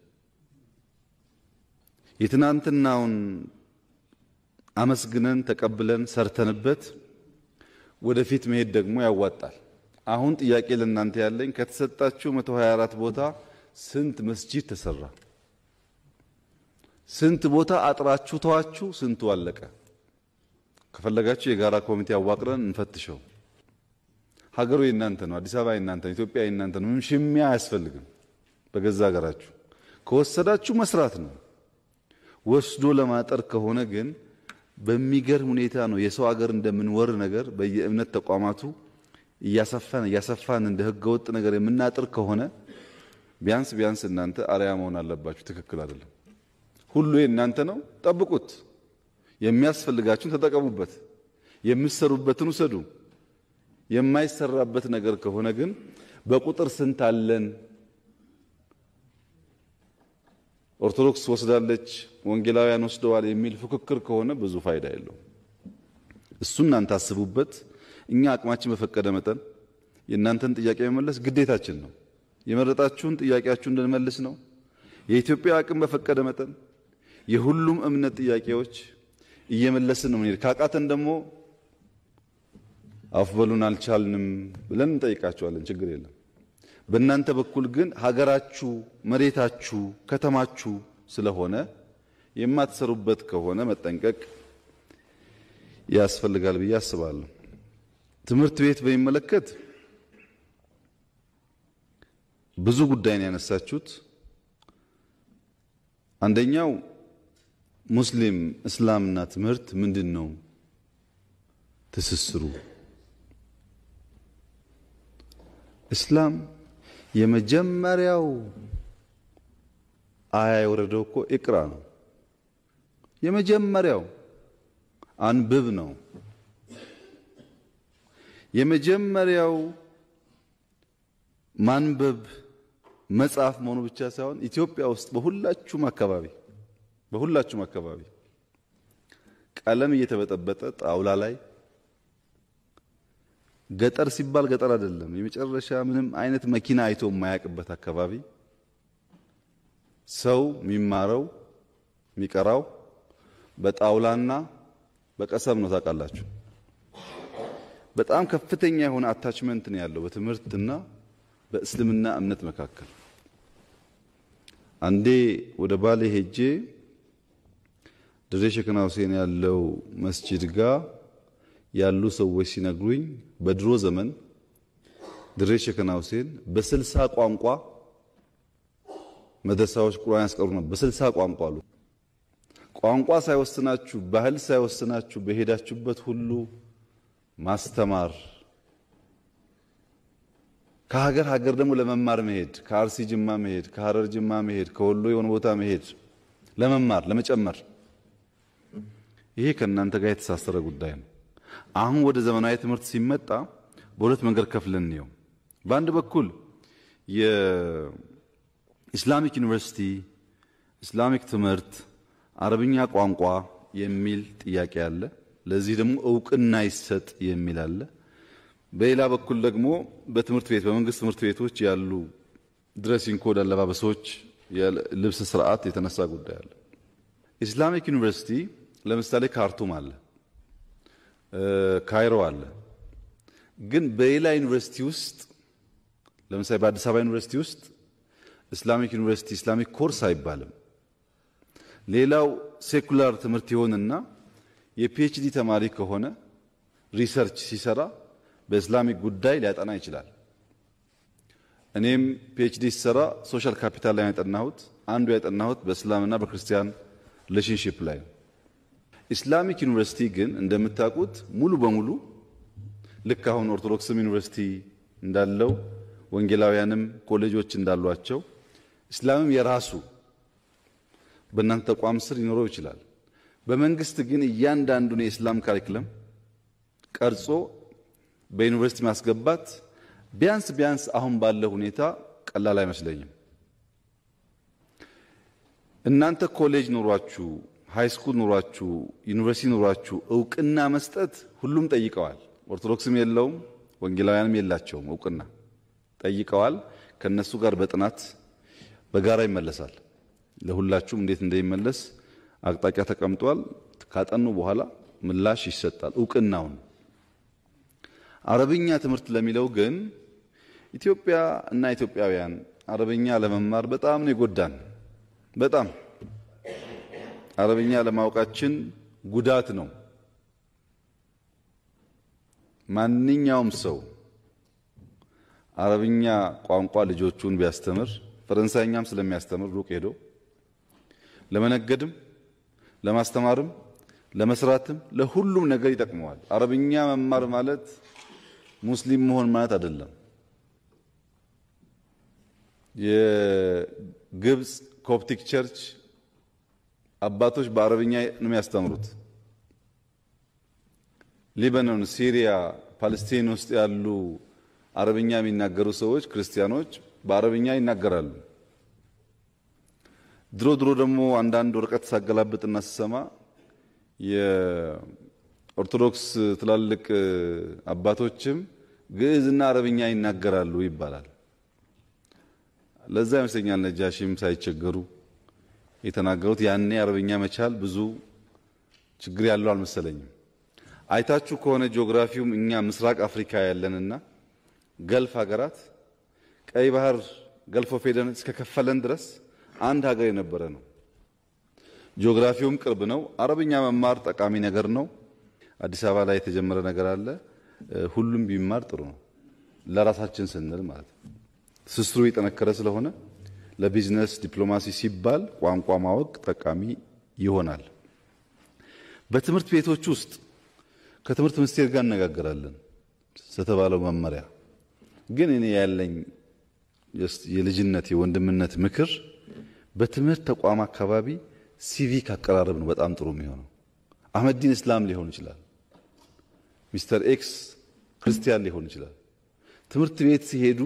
የትናንትናውን አመስግነን ተቀብለን ሰርተንበት ወደፊት መሄድ ደግሞ ያዋጣል። አሁን ጥያቄ ለእናንተ ያለኝ ከተሰጣችሁ 124 ቦታ ስንት መስጂድ ተሰራ? ስንት ቦታ አጥራችሁ ተዋችሁ? ስንቱ አለቀ? ከፈለጋችሁ የጋራ ኮሚቴ አዋቅረን እንፈትሸው። ሀገሩ የእናንተ ነው፣ አዲስ አበባ የእናንተ ነው፣ ኢትዮጵያ የእናንተ ነው። ምንም ሽሚያ አያስፈልግም። በገዛ ሀገራችሁ ከወሰዳችሁ መስራት ነው። ወስዶ ለማጠር ከሆነ ግን በሚገርም ሁኔታ ነው የሰው ሀገር እንደምንወር ነገር በየእምነት ተቋማቱ እያሰፋን እንደ ህገወጥ ነገር የምናጥር ከሆነ ቢያንስ እናንተ አርያ መሆን አለባችሁ። ትክክል አይደለም። ሁሉ የእናንተ ነው፣ ጠብቁት። የሚያስፈልጋችሁን ተጠቀሙበት፣ የምትሰሩበትን ውሰዱ። የማይሰራበት ነገር ከሆነ ግን በቁጥር ስንት አለን? ኦርቶዶክስ ወስዳለች፣ ወንጌላውያን ወስደዋል የሚል ፉክክር ከሆነ ብዙ ፋይዳ የለውም። እሱን እናንተ አስቡበት። እኛ አቅማችን በፈቀደ መጠን የእናንተን ጥያቄ መመለስ ግዴታችን ነው። የመረጣችሁን ጥያቄያችሁን እንድንመልስ ነው። የኢትዮጵያ አቅም በፈቀደ መጠን የሁሉም እምነት ጥያቄዎች እየመለስን ነው እንዴ። ካቃተን ደግሞ አፍበሉን አልቻልንም ብለን እንጠይቃቸዋለን፣ ችግር የለም። በእናንተ በኩል ግን ሀገራችሁ፣ መሬታችሁ፣ ከተማችሁ ስለሆነ የማትሰሩበት ከሆነ መጠንቀቅ ያስፈልጋል ብዬ አስባለሁ። ትምህርት ቤት በሚመለከት ብዙ ጉዳይ ነው ያነሳችሁት። አንደኛው ሙስሊም እስላምና ትምህርት ምንድነው ትስስሩ? እስላም የመጀመሪያው አያ የወረደው እኮ ኢቅራ ነው። የመጀመሪያው አንብብ ነው። የመጀመሪያው ማንበብ መጻፍ መሆኑ ብቻ ሳይሆን ኢትዮጵያ ውስጥ በሁላችሁም አካባቢ ቀለም እየተበጠበጠ ጣውላ ላይ ገጠር ሲባል ገጠር አይደለም፣ የመጨረሻ ምንም አይነት መኪና አይቶ የማያቅበት አካባቢ ሰው የሚማረው የሚቀራው በጣውላና በቀሰም ነው። ታውቃላችሁ፣ በጣም ከፍተኛ የሆነ አታችመንት ነው ያለው በትምህርትና በእስልምና እምነት መካከል። አንዴ ወደ ባሌ ሄጄ ድሬ ሸክና ሁሴን ያለው መስጂድ ጋር ያሉ ሰዎች ሲነግሩኝ በድሮ ዘመን ድሬ ሸክና ሁሴን በ60 ቋንቋ መድረሳዎች ቁርአን ያስቀሩ ነበር። በ60 ቋንቋ አሉ። ቋንቋ ሳይወስናችሁ ባህል ሳይወስናችሁ በሄዳችሁበት ሁሉ ማስተማር፣ ከሀገር ሀገር ደግሞ ለመማር መሄድ፣ ከአርሲ ጅማ መሄድ፣ ከሐረር ጅማ መሄድ፣ ከወሎ የሆነ ቦታ መሄድ ለመማር ለመጨመር፣ ይሄ ከእናንተ ጋር የተሳሰረ ጉዳይ ነው። አሁን ወደ ዘመናዊ ትምህርት ሲመጣ በሁለት መንገድ ከፍለን ነው። በአንድ በኩል የኢስላሚክ ዩኒቨርሲቲ ኢስላሚክ ትምህርት አረብኛ ቋንቋ የሚል ጥያቄ አለ። ለዚህ ደግሞ እውቅና ይሰጥ የሚል አለ። በሌላ በኩል ደግሞ በትምህርት ቤት በመንግስት ትምህርት ቤቶች ያሉ ድሬሲንግ ኮድ አለባበሶች፣ ልብስ ስርዓት የተነሳ ጉዳይ አለ። ኢስላሚክ ዩኒቨርሲቲ ለምሳሌ ካርቱም አለ፣ ካይሮ አለ። ግን በሌላ ዩኒቨርሲቲ ውስጥ ለምሳሌ በአዲስ አበባ ዩኒቨርሲቲ ውስጥ ኢስላሚክ ዩኒቨርሲቲ ኢስላሚክ ኮርስ አይባልም። ሌላው ሴኩላር ትምህርት ይሆንና የፒኤችዲ ተማሪ ከሆነ ሪሰርች ሲሰራ በኢስላሚክ ጉዳይ ሊያጠና ይችላል። እኔም ፒኤችዲ ሲሰራ ሶሻል ካፒታል ላይ ያጠናሁት አንዱ በእስላምና በክርስቲያን ሪሌሽንሺፕ ላይ ኢስላሚክ ዩኒቨርሲቲ ግን እንደምታቁት ሙሉ በሙሉ ልክ አሁን ኦርቶዶክስም ዩኒቨርሲቲ እንዳለው ወንጌላውያንም ኮሌጆች እንዳሏቸው እስላምም የራሱ በእናንተ ተቋም ስር ይኖረው ይችላል። በመንግስት ግን እያንዳንዱን የእስላም ካሪኩለም ቀርጾ በዩኒቨርሲቲ ማስገባት ቢያንስ አሁን ባለው ሁኔታ ቀላል አይመስለኝም። እናንተ ኮሌጅ ኑሯችሁ፣ ሃይስኩል ኑሯችሁ፣ ዩኒቨርሲቲ ኑሯችሁ እውቅና መስጠት ሁሉም ጠይቀዋል። ኦርቶዶክስም የለውም ወንጌላውያንም የላቸውም እውቅና ጠይቀዋል። ከነሱ ጋር በጥናት በጋራ ይመለሳል። ለሁላችሁም እንዴት እንደይመለስ አቅጣጫ ተቀምጧል። ካጠኑ በኋላ ምላሽ ይሰጣል እውቅናውን። አረብኛ ትምህርት ለሚለው ግን ኢትዮጵያ እና ኢትዮጵያውያን አረብኛ ለመማር በጣም ነው ይጎዳን። በጣም አረብኛ ለማወቃችን ጉዳት ነው። ማንኛውም ሰው አረብኛ ቋንቋ ልጆቹን ቢያስተምር ፈረንሳይኛም ስለሚያስተምር ሩቅ ሄዶ ለመነገድም ለማስተማርም ለመስራትም ለሁሉም ነገር ይጠቅመዋል። አረብኛ መማር ማለት ሙስሊም መሆን ማለት አይደለም። የግብጽ ኮፕቲክ ቸርች አባቶች በአረብኛ ነው የሚያስተምሩት። ሊባኖን፣ ሲሪያ፣ ፓለስቲና ውስጥ ያሉ አረብኛ የሚናገሩ ሰዎች ክርስቲያኖች በአረብኛ ይናገራሉ። ድሮ ደግሞ አንዳንድ ወረቀት ሳገላብጥና ስሰማ የኦርቶዶክስ ትላልቅ አባቶችም ግዕዝና አረብኛ ይናገራሉ ይባላል። ለዛ ይመስለኛል ነጃሺም ሳይቸገሩ የተናገሩት። ያኔ አረብኛ መቻል ብዙ ችግር ያለው አልመሰለኝም። አይታችሁ ከሆነ ጂኦግራፊውም እኛ ምስራቅ አፍሪካ ያለንና ገልፍ ሀገራት ቀይ ባህር ገልፎ ፌደን እስከከፈለን ድረስ አንድ ሀገር የነበረ ነው። ጂኦግራፊውም ቅርብ ነው። አረብኛ መማር ጠቃሚ ነገር ነው። አዲስ አበባ ላይ የተጀመረ ነገር አለ። ሁሉም ቢማር ጥሩ ነው፣ ለራሳችን ስንል ማለት ነው። ትስስሩ የጠነከረ ስለሆነ ለቢዝነስ ዲፕሎማሲ ሲባል ቋንቋ ማወቅ ጠቃሚ ይሆናል። በትምህርት ቤቶች ውስጥ ከትምህርት ሚኒስቴር ጋር እነጋገራለን ስለተባለው መመሪያ ግን እኔ ያለኝ የልጅነት የወንድምነት ምክር በትምህርት ተቋም አካባቢ ሲቪክ አቀራረብ ነው በጣም ጥሩ የሚሆነው። አህመዲን እስላም ሊሆን ይችላል፣ ሚስተር ኤክስ ክርስቲያን ሊሆን ይችላል። ትምህርት ቤት ሲሄዱ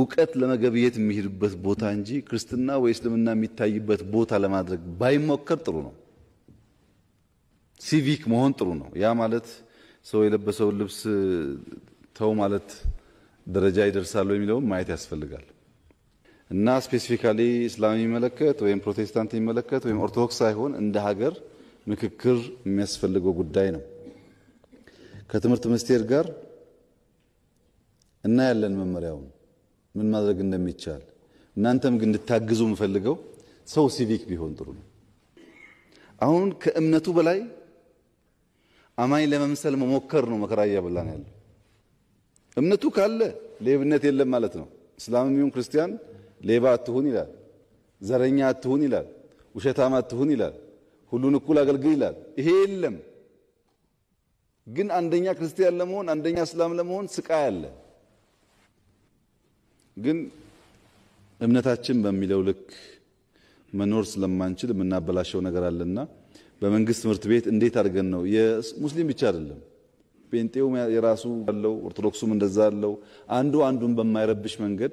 እውቀት ለመገብየት የሚሄዱበት ቦታ እንጂ ክርስትና ወይ እስልምና የሚታይበት ቦታ ለማድረግ ባይሞከር ጥሩ ነው። ሲቪክ መሆን ጥሩ ነው። ያ ማለት ሰው የለበሰው ልብስ ተው ማለት ደረጃ ይደርሳል የሚለውን ማየት ያስፈልጋል። እና ስፔሲፊካሊ እስላም የሚመለከት ወይም ፕሮቴስታንት የሚመለከት ወይም ኦርቶዶክስ ሳይሆን እንደ ሀገር ምክክር የሚያስፈልገው ጉዳይ ነው። ከትምህርት ሚኒስቴር ጋር እና ያለን መመሪያውን ምን ማድረግ እንደሚቻል እናንተም ግን እንድታግዙ የምፈልገው ሰው ሲቪክ ቢሆን ጥሩ ነው። አሁን ከእምነቱ በላይ አማኝ ለመምሰል መሞከር ነው መከራ እያበላን ያለው። እምነቱ ካለ ሌብነት የለም ማለት ነው። እስላምም ይሁን ክርስቲያን ሌባ አትሁን ይላል፣ ዘረኛ አትሁን ይላል፣ ውሸታም አትሁን ይላል፣ ሁሉን እኩል አገልግል ይላል። ይሄ የለም። ግን አንደኛ ክርስቲያን ለመሆን አንደኛ እስላም ለመሆን ስቃይ አለ። ግን እምነታችን በሚለው ልክ መኖር ስለማንችል የምናበላሸው ነገር አለና በመንግስት ትምህርት ቤት እንዴት አድርገን ነው የሙስሊም ብቻ አይደለም ጴንጤው የራሱ አለው ኦርቶዶክሱም እንደዛ አለው አንዱን በማይረብሽ መንገድ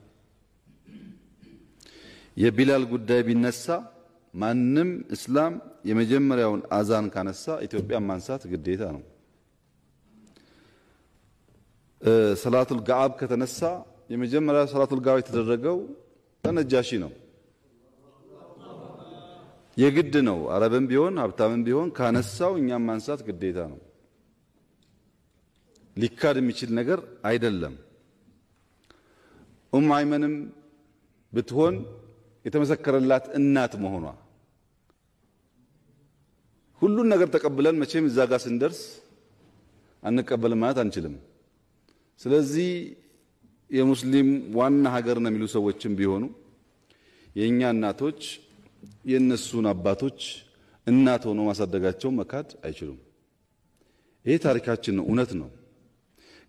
የቢላል ጉዳይ ቢነሳ ማንም እስላም የመጀመሪያውን አዛን ካነሳ ኢትዮጵያን ማንሳት ግዴታ ነው። ሰላቱል ገዓብ ከተነሳ የመጀመሪያ ሰላቱል ገዓብ የተደረገው ተነጃሺ ነው። የግድ ነው። አረብም ቢሆን ሀብታምም ቢሆን ካነሳው እኛም ማንሳት ግዴታ ነው። ሊካድ የሚችል ነገር አይደለም። አይመንም ብትሆን የተመሰከረላት እናት መሆኗ ሁሉን ነገር ተቀብለን መቼም እዛ ጋር ስንደርስ አንቀበል ማለት አንችልም። ስለዚህ የሙስሊም ዋና ሀገር ነው የሚሉ ሰዎችም ቢሆኑ የኛ እናቶች የነሱን አባቶች እናት ሆኖ ማሳደጋቸው መካድ አይችሉም። ይሄ ታሪካችን ነው፣ እውነት ነው።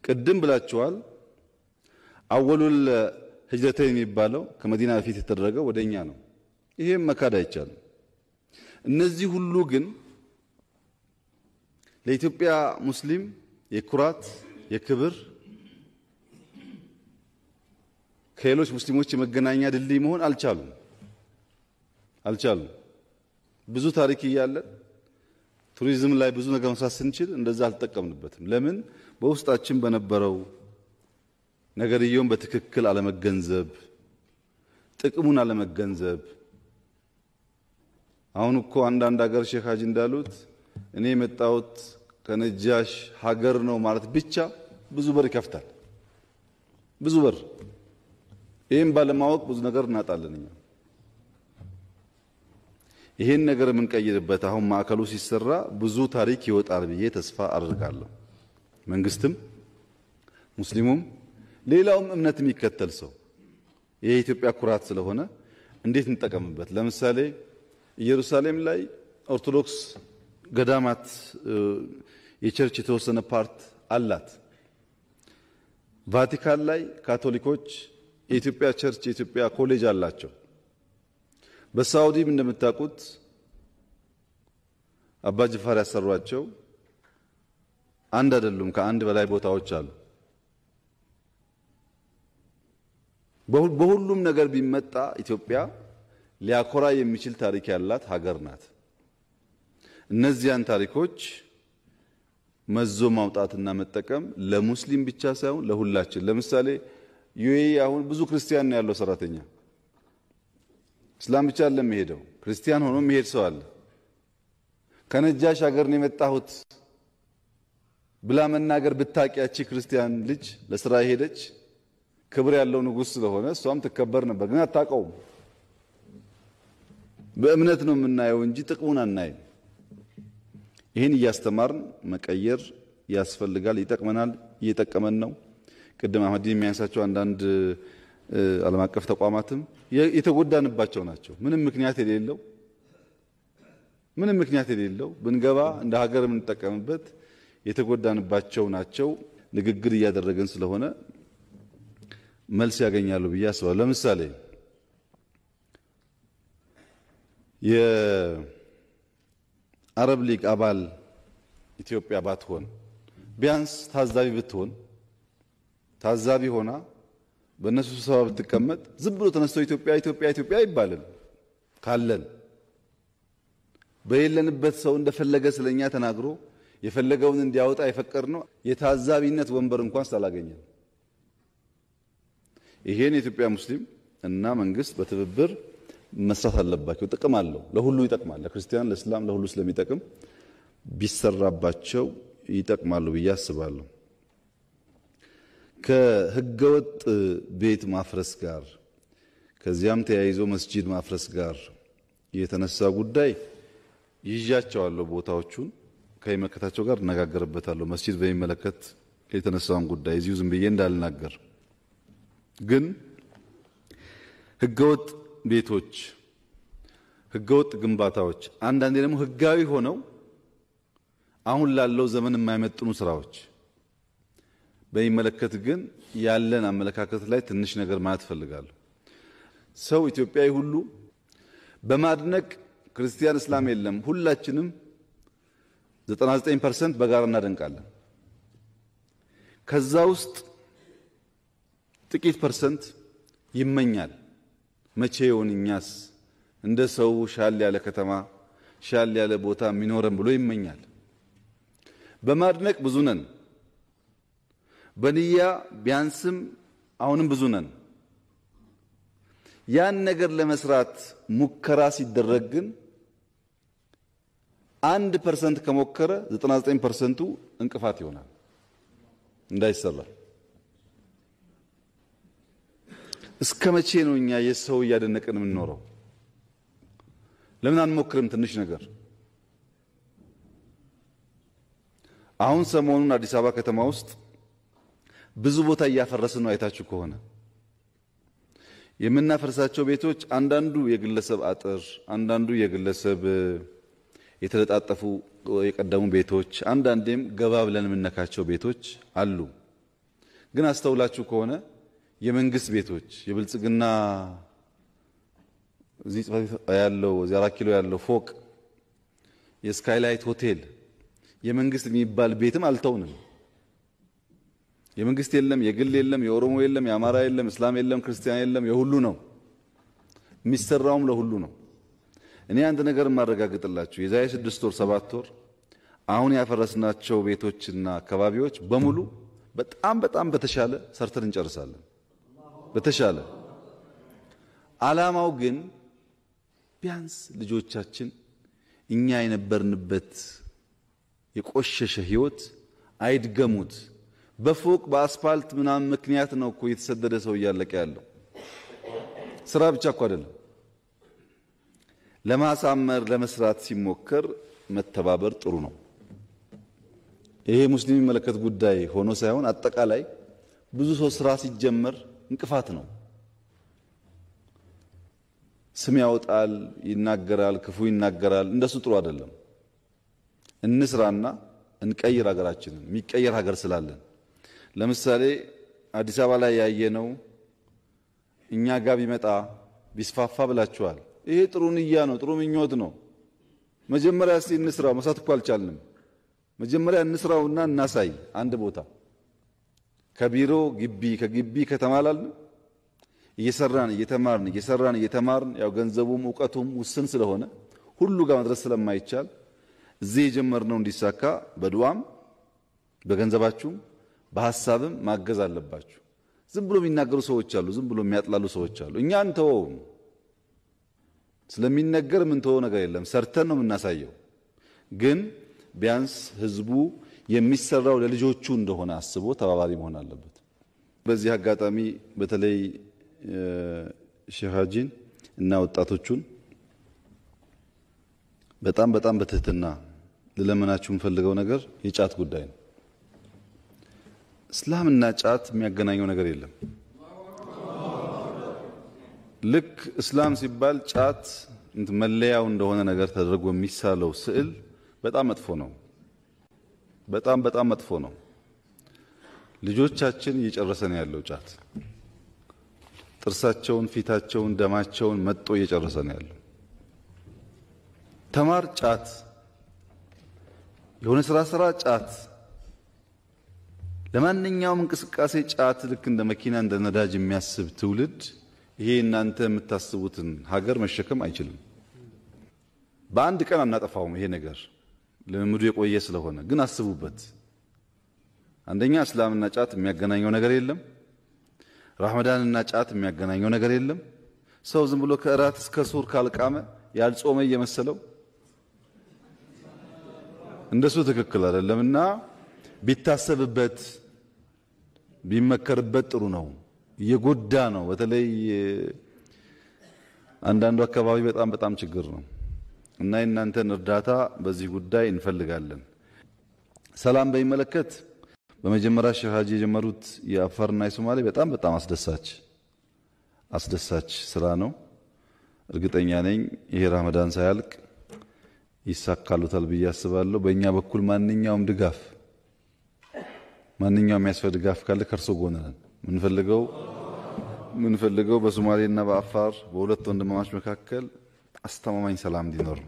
ቅድም ብላችኋል አወሉል ሂጅረተይ የሚባለው ከመዲና በፊት የተደረገው ወደኛ ነው። ይሄም መካድ አይቻልም። እነዚህ ሁሉ ግን ለኢትዮጵያ ሙስሊም የኩራት የክብር ከሌሎች ሙስሊሞች የመገናኛ ድልድይ መሆን አልቻሉም። ብዙ ታሪክ እያለ ቱሪዝም ላይ ብዙ ነገር መስራት ስንችል እንደዛ አልተጠቀምንበትም። ለምን? በውስጣችን በነበረው ነገርየውን በትክክል አለመገንዘብ፣ ጥቅሙን አለመገንዘብ። አሁን እኮ አንዳንድ ሀገር ሼክ ሀጂ እንዳሉት እኔ የመጣሁት ከነጃሽ ሀገር ነው ማለት ብቻ ብዙ በር ይከፍታል። ብዙ በር ይሄን ባለማወቅ ብዙ ነገር እናጣለን። ይሄን ነገር የምንቀይርበት አሁን ማዕከሉ ሲሰራ ብዙ ታሪክ ይወጣል ብዬ ተስፋ አድርጋለሁ። መንግስትም ሙስሊሙም ሌላውም እምነት የሚከተል ሰው የኢትዮጵያ ኩራት ስለሆነ እንዴት እንጠቀምበት። ለምሳሌ ኢየሩሳሌም ላይ ኦርቶዶክስ ገዳማት የቸርች የተወሰነ ፓርት አላት። ቫቲካን ላይ ካቶሊኮች የኢትዮጵያ ቸርች የኢትዮጵያ ኮሌጅ አላቸው። በሳውዲም እንደምታውቁት አባ ጅፋር ያሰሯቸው አንድ አይደሉም ከአንድ በላይ ቦታዎች አሉ። በሁሉም ነገር ቢመጣ ኢትዮጵያ ሊያኮራ የሚችል ታሪክ ያላት ሀገር ናት። እነዚያን ታሪኮች መዞ ማውጣትና መጠቀም ለሙስሊም ብቻ ሳይሆን ለሁላችን። ለምሳሌ ዩኤኢ አሁን ብዙ ክርስቲያን ነው ያለው ሰራተኛ። እስላም ብቻ አይደለም የሚሄደው፣ ክርስቲያን ሆኖ የሚሄድ ሰው አለ። ከነጃሽ ሀገር ነው የመጣሁት ብላ መናገር ብታቂያቺ ክርስቲያን ልጅ ለስራ ሄደች። ክብር ያለው ንጉስ ስለሆነ እሷም ትከበር ነበር፣ ግን አታውቀውም። በእምነት ነው የምናየው እንጂ ጥቅሙን አናየው። ይሄን እያስተማርን መቀየር ያስፈልጋል። ይጠቅመናል፣ እየጠቀመን ነው። ቅድም አህመድ የሚያነሳቸው አንዳንድ ዓለም አቀፍ ተቋማትም የተጎዳንባቸው ናቸው። ምንም ምክንያት የሌለው ብንገባ እንደ ሀገር የምንጠቀምበት የተጎዳንባቸው ናቸው። ንግግር እያደረግን ስለሆነ መልስ ያገኛሉ ብዬ አስባለሁ። ለምሳሌ የአረብ ሊግ አባል ኢትዮጵያ ባትሆን ቢያንስ ታዛቢ ሆና በእነሱ ስብሰባ ብትቀመጥ ዝም ብሎ ተነስቶ ኢትዮጵያ ይባላል። ካለን በየለንበት ሰው እንደፈለገ ስለኛ ተናግሮ የፈለገውን እንዲያወጣ የፈቀድ ነው። የታዛቢነት ወንበር እንኳን ሳላገኘ ይሄን የኢትዮጵያ ሙስሊም እና መንግስት በትብብር መስራት አለባቸው። ጥቅም አለው፣ ለሁሉ ይጠቅማል። ለክርስቲያን፣ ለእስላም፣ ለሁሉ ስለሚጠቅም ቢሰራባቸው ይጠቅማሉ ብዬ አስባለሁ። ከህገወጥ ቤት ማፍረስ ጋር ከዚያም ተያይዞ መስጂድ ማፍረስ ጋር የተነሳ ጉዳይ ይዣቸዋለሁ። ቦታዎቹን ከይመለከታቸው ጋር እነጋገርበታለሁ። መስጂድ በሚመለከት የተነሳውን ጉዳይ እዚሁ ዝም ብዬ እንዳልናገር። ግን ህገወጥ ቤቶች፣ ህገወጥ ግንባታዎች፣ አንዳንዴ ደግሞ ህጋዊ ሆነው አሁን ላለው ዘመን የማይመጥኑ ስራዎች በሚመለከት ግን ያለን አመለካከት ላይ ትንሽ ነገር ማለት ፈልጋለሁ። ሰው ኢትዮጵያዊ ሁሉ በማድነቅ ክርስቲያን እስላም የለም፣ ሁላችንም 99% በጋራ እናደንቃለን። ከዛ ውስጥ ጥቂት ፐርሰንት ይመኛል። መቼ ይሆን እኛስ እንደ ሰው ሻል ያለ ከተማ ሻል ያለ ቦታ የሚኖረን ብሎ ይመኛል። በማድነቅ ብዙ ነን፣ በንያ ቢያንስም አሁንም ብዙ ነን። ያን ነገር ለመስራት ሙከራ ሲደረግ ግን 1% ከመከረ 99% እንቅፋት ይሆናል እንዳይሰራ። እስከመቼ ነው እኛ የሰው ያደነቀን የምንኖረው? ለምን አንሞክርም ትንሽ ነገር? አሁን ሰሞኑን አዲስ አበባ ከተማ ውስጥ ብዙ ቦታ ያፈረስን ነው አይታችሁ ከሆነ የምናፈርሳቸው ቤቶች አንዳንዱ የግለሰብ አጥር፣ አንዳንዱ የግለሰብ የተለጣጠፉ የቀደሙ ቤቶች፣ አንዳንዴም ገባ ብለን የምንነካቸው ቤቶች አሉ። ግን አስተውላችሁ ከሆነ የመንግስት ቤቶች የብልጽግና እዚህ ያለው 4 ኪሎ ያለው ፎቅ የስካይላይት ሆቴል የመንግስት የሚባል ቤትም አልተውንም። የመንግስት የለም፣ የግል የለም፣ የኦሮሞ የለም፣ የአማራ የለም፣ እስላም የለም፣ ክርስቲያን የለም፣ የሁሉ ነው። የሚሰራውም ለሁሉ ነው። እኔ አንድ ነገር ማረጋግጥላችሁ የዛሬ 6 ወር 7 ወር አሁን ያፈረስናቸው ቤቶችና አካባቢዎች በሙሉ በጣም በተሻለ ሰርተን እንጨርሳለን። በተሻለ አላማው ግን ቢያንስ ልጆቻችን እኛ የነበርንበት የቆሸሸ ህይወት አይድገሙት። በፎቅ በአስፋልት ምናምን ምክንያት ነው እኮ የተሰደደ ሰው እያለቀ ያለው። ስራ ብቻ እኮ አይደለም። ለማሳመር ለመስራት ሲሞከር መተባበር ጥሩ ነው። ይሄ ሙስሊም የሚመለከት ጉዳይ ሆኖ ሳይሆን አጠቃላይ ብዙ ሰው ስራ ሲጀመር እንቅፋት ነው። ስም ያወጣል፣ ይናገራል፣ ክፉ ይናገራል። እንደሱ ጥሩ አይደለም። እንስራና እንቀይር ሀገራችንን። የሚቀየር ሀገር ስላለን ለምሳሌ አዲስ አበባ ላይ ያየነው እኛ ጋር ቢመጣ ቢስፋፋ ብላችኋል። ይሄ ጥሩ ንያ ነው፣ ጥሩ ምኞት ነው። መጀመሪያ እስቲ እንስራው። መስራት እኮ አልቻልንም። መጀመሪያ እንስራውና እናሳይ። አንድ ቦታ ከቢሮ ግቢ ከግቢ ከተማላልን እየሰራን እየተማርን ያው ገንዘቡም ዕውቀቱም ውስን ስለሆነ ሁሉ ጋር መድረስ ስለማይቻል እዚህ የጀመርነው እንዲሳካ በዱዓም በገንዘባችሁም በሐሳብም ማገዝ አለባችሁ። ዝም ብሎ የሚናገሩ ሰዎች አሉ፣ ዝም ብሎ የሚያጥላሉ ሰዎች አሉ። እኛ እንተወው። ስለሚነገር ምን ተወው ነገር የለም። ሰርተን ነው የምናሳየው። ግን ቢያንስ ህዝቡ የሚሰራው ለልጆቹ እንደሆነ አስቦ ተባባሪ መሆን አለበት። በዚህ አጋጣሚ በተለይ ሸሃጂን እና ወጣቶቹን በጣም በትህትና ለለመናችሁ የምፈልገው ነገር የጫት ጉዳይ ነው። እስላምና ጫት የሚያገናኘው ነገር የለም። ልክ እስላም ሲባል ጫት መለያው እንደሆነ ነገር ተደርጎ የሚሳለው ስዕል በጣም መጥፎ ነው። በጣም መጥፎ ነው። ልጆቻችን እየጨረሰ ነው ያለው ጫት። ጥርሳቸውን፣ ፊታቸውን፣ ደማቸውን መጥጦ እየጨረሰ ነው ያለው። ተማር ጫት፣ የሆነ ስራ ጫት፣ ለማንኛውም እንቅስቃሴ ጫት። ልክ እንደ መኪና እንደ ነዳጅ የሚያስብ ትውልድ ይሄ እናንተ የምታስቡትን ሀገር መሸከም አይችልም። በአንድ ቀን አናጠፋውም። ይሄ ነገር ልምምዱ የቆየ ስለሆነ ግን አስቡበት። አንደኛ እስላምና ጫት የሚያገናኘው ነገር የለም። ረመዳንና ጫት የሚያገናኘው ነገር የለም። ሰው ዝም ብሎ ከእራት እስከ ሱር ካልቃመ ያልጾመ እየመሰለው እንደሱ ትክክል አይደለምና ቢታሰብበት ቢመከርበት ጥሩ ነው። እየጎዳ ነው። በተለይ አንዳንዱ አካባቢ በጣም ችግር ነው እና እናንተን እርዳታ በዚህ ጉዳይ እንፈልጋለን። ሰላም በሚመለከት በመጀመሪያ ሸሃጂ የጀመሩት የአፋርና የሶማሌ በጣም አስደሳች ስራ ነው። እርግጠኛ ነኝ ይሄ ረመዳን ሳያልቅ ይሳካሉታል ብዬ አስባለሁ። በእኛ በኩል ማንኛውም የሚያስፈልግ ድጋፍ ካለ ከርሶ ጎን ነን። ምንፈልገው በሶማሌና በአፋር በሁለት ወንድማማች መካከል አስተማማኝ ሰላም እንዲኖር።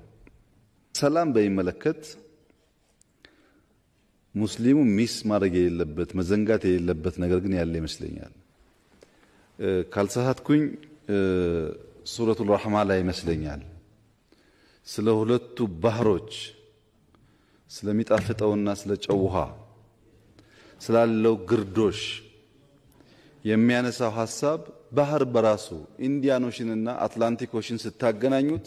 ሰላም በሚመለከት ሙስሊሙ ሚስ ማድረግ የሌለበት መዘንጋት የሌለበት ነገር ግን ያለ ይመስለኛል። ካልሳሳትኩኝ ሱረቱል ረህማ ላይ ይመስለኛል ስለ ሁለቱ ባህሮች ስለሚጣፍጠውና ስለ ጨው ውሃ ስላለው ግርዶሽ የሚያነሳው ሐሳብ ባህር በራሱ ኢንዲያን ኦሽንና አትላንቲክ ኦሽን ስታገናኙት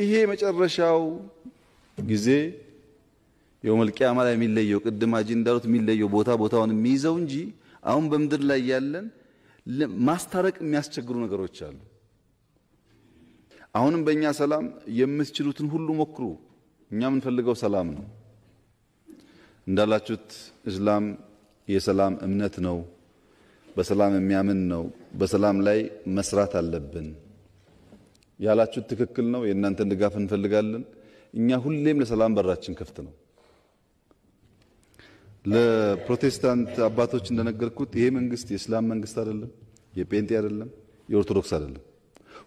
ይሄ መጨረሻው ጊዜ የውመል ቂያማ ላይ የሚለየው ቅድም አጂንዳሩት የሚለየው ቦታውን የሚይዘው እንጂ አሁን በመድር ላይ ያለን ማስተረቅ የሚያስቸግሩ ነገሮች አሉ አሁንም በእኛ ሰላም የምትችሉትን ሁሉ ሞክሩ እኛ ምን ፈልገው ሰላም ነው እንዳላችሁት እስላም የሰላም እምነት ነው በሰላም የሚያምን ነው በሰላም ላይ መስራት አለብን ያላችሁት ትክክል ነው የእናንተን ድጋፍ እንፈልጋለን እኛ ሁሌም ለሰላም በራችን ክፍት ነው ለፕሮቴስታንት አባቶች እንደነገርኩት ይሄ መንግስት የእስላም መንግስት አይደለም የጴንጤ አይደለም የኦርቶዶክስ አይደለም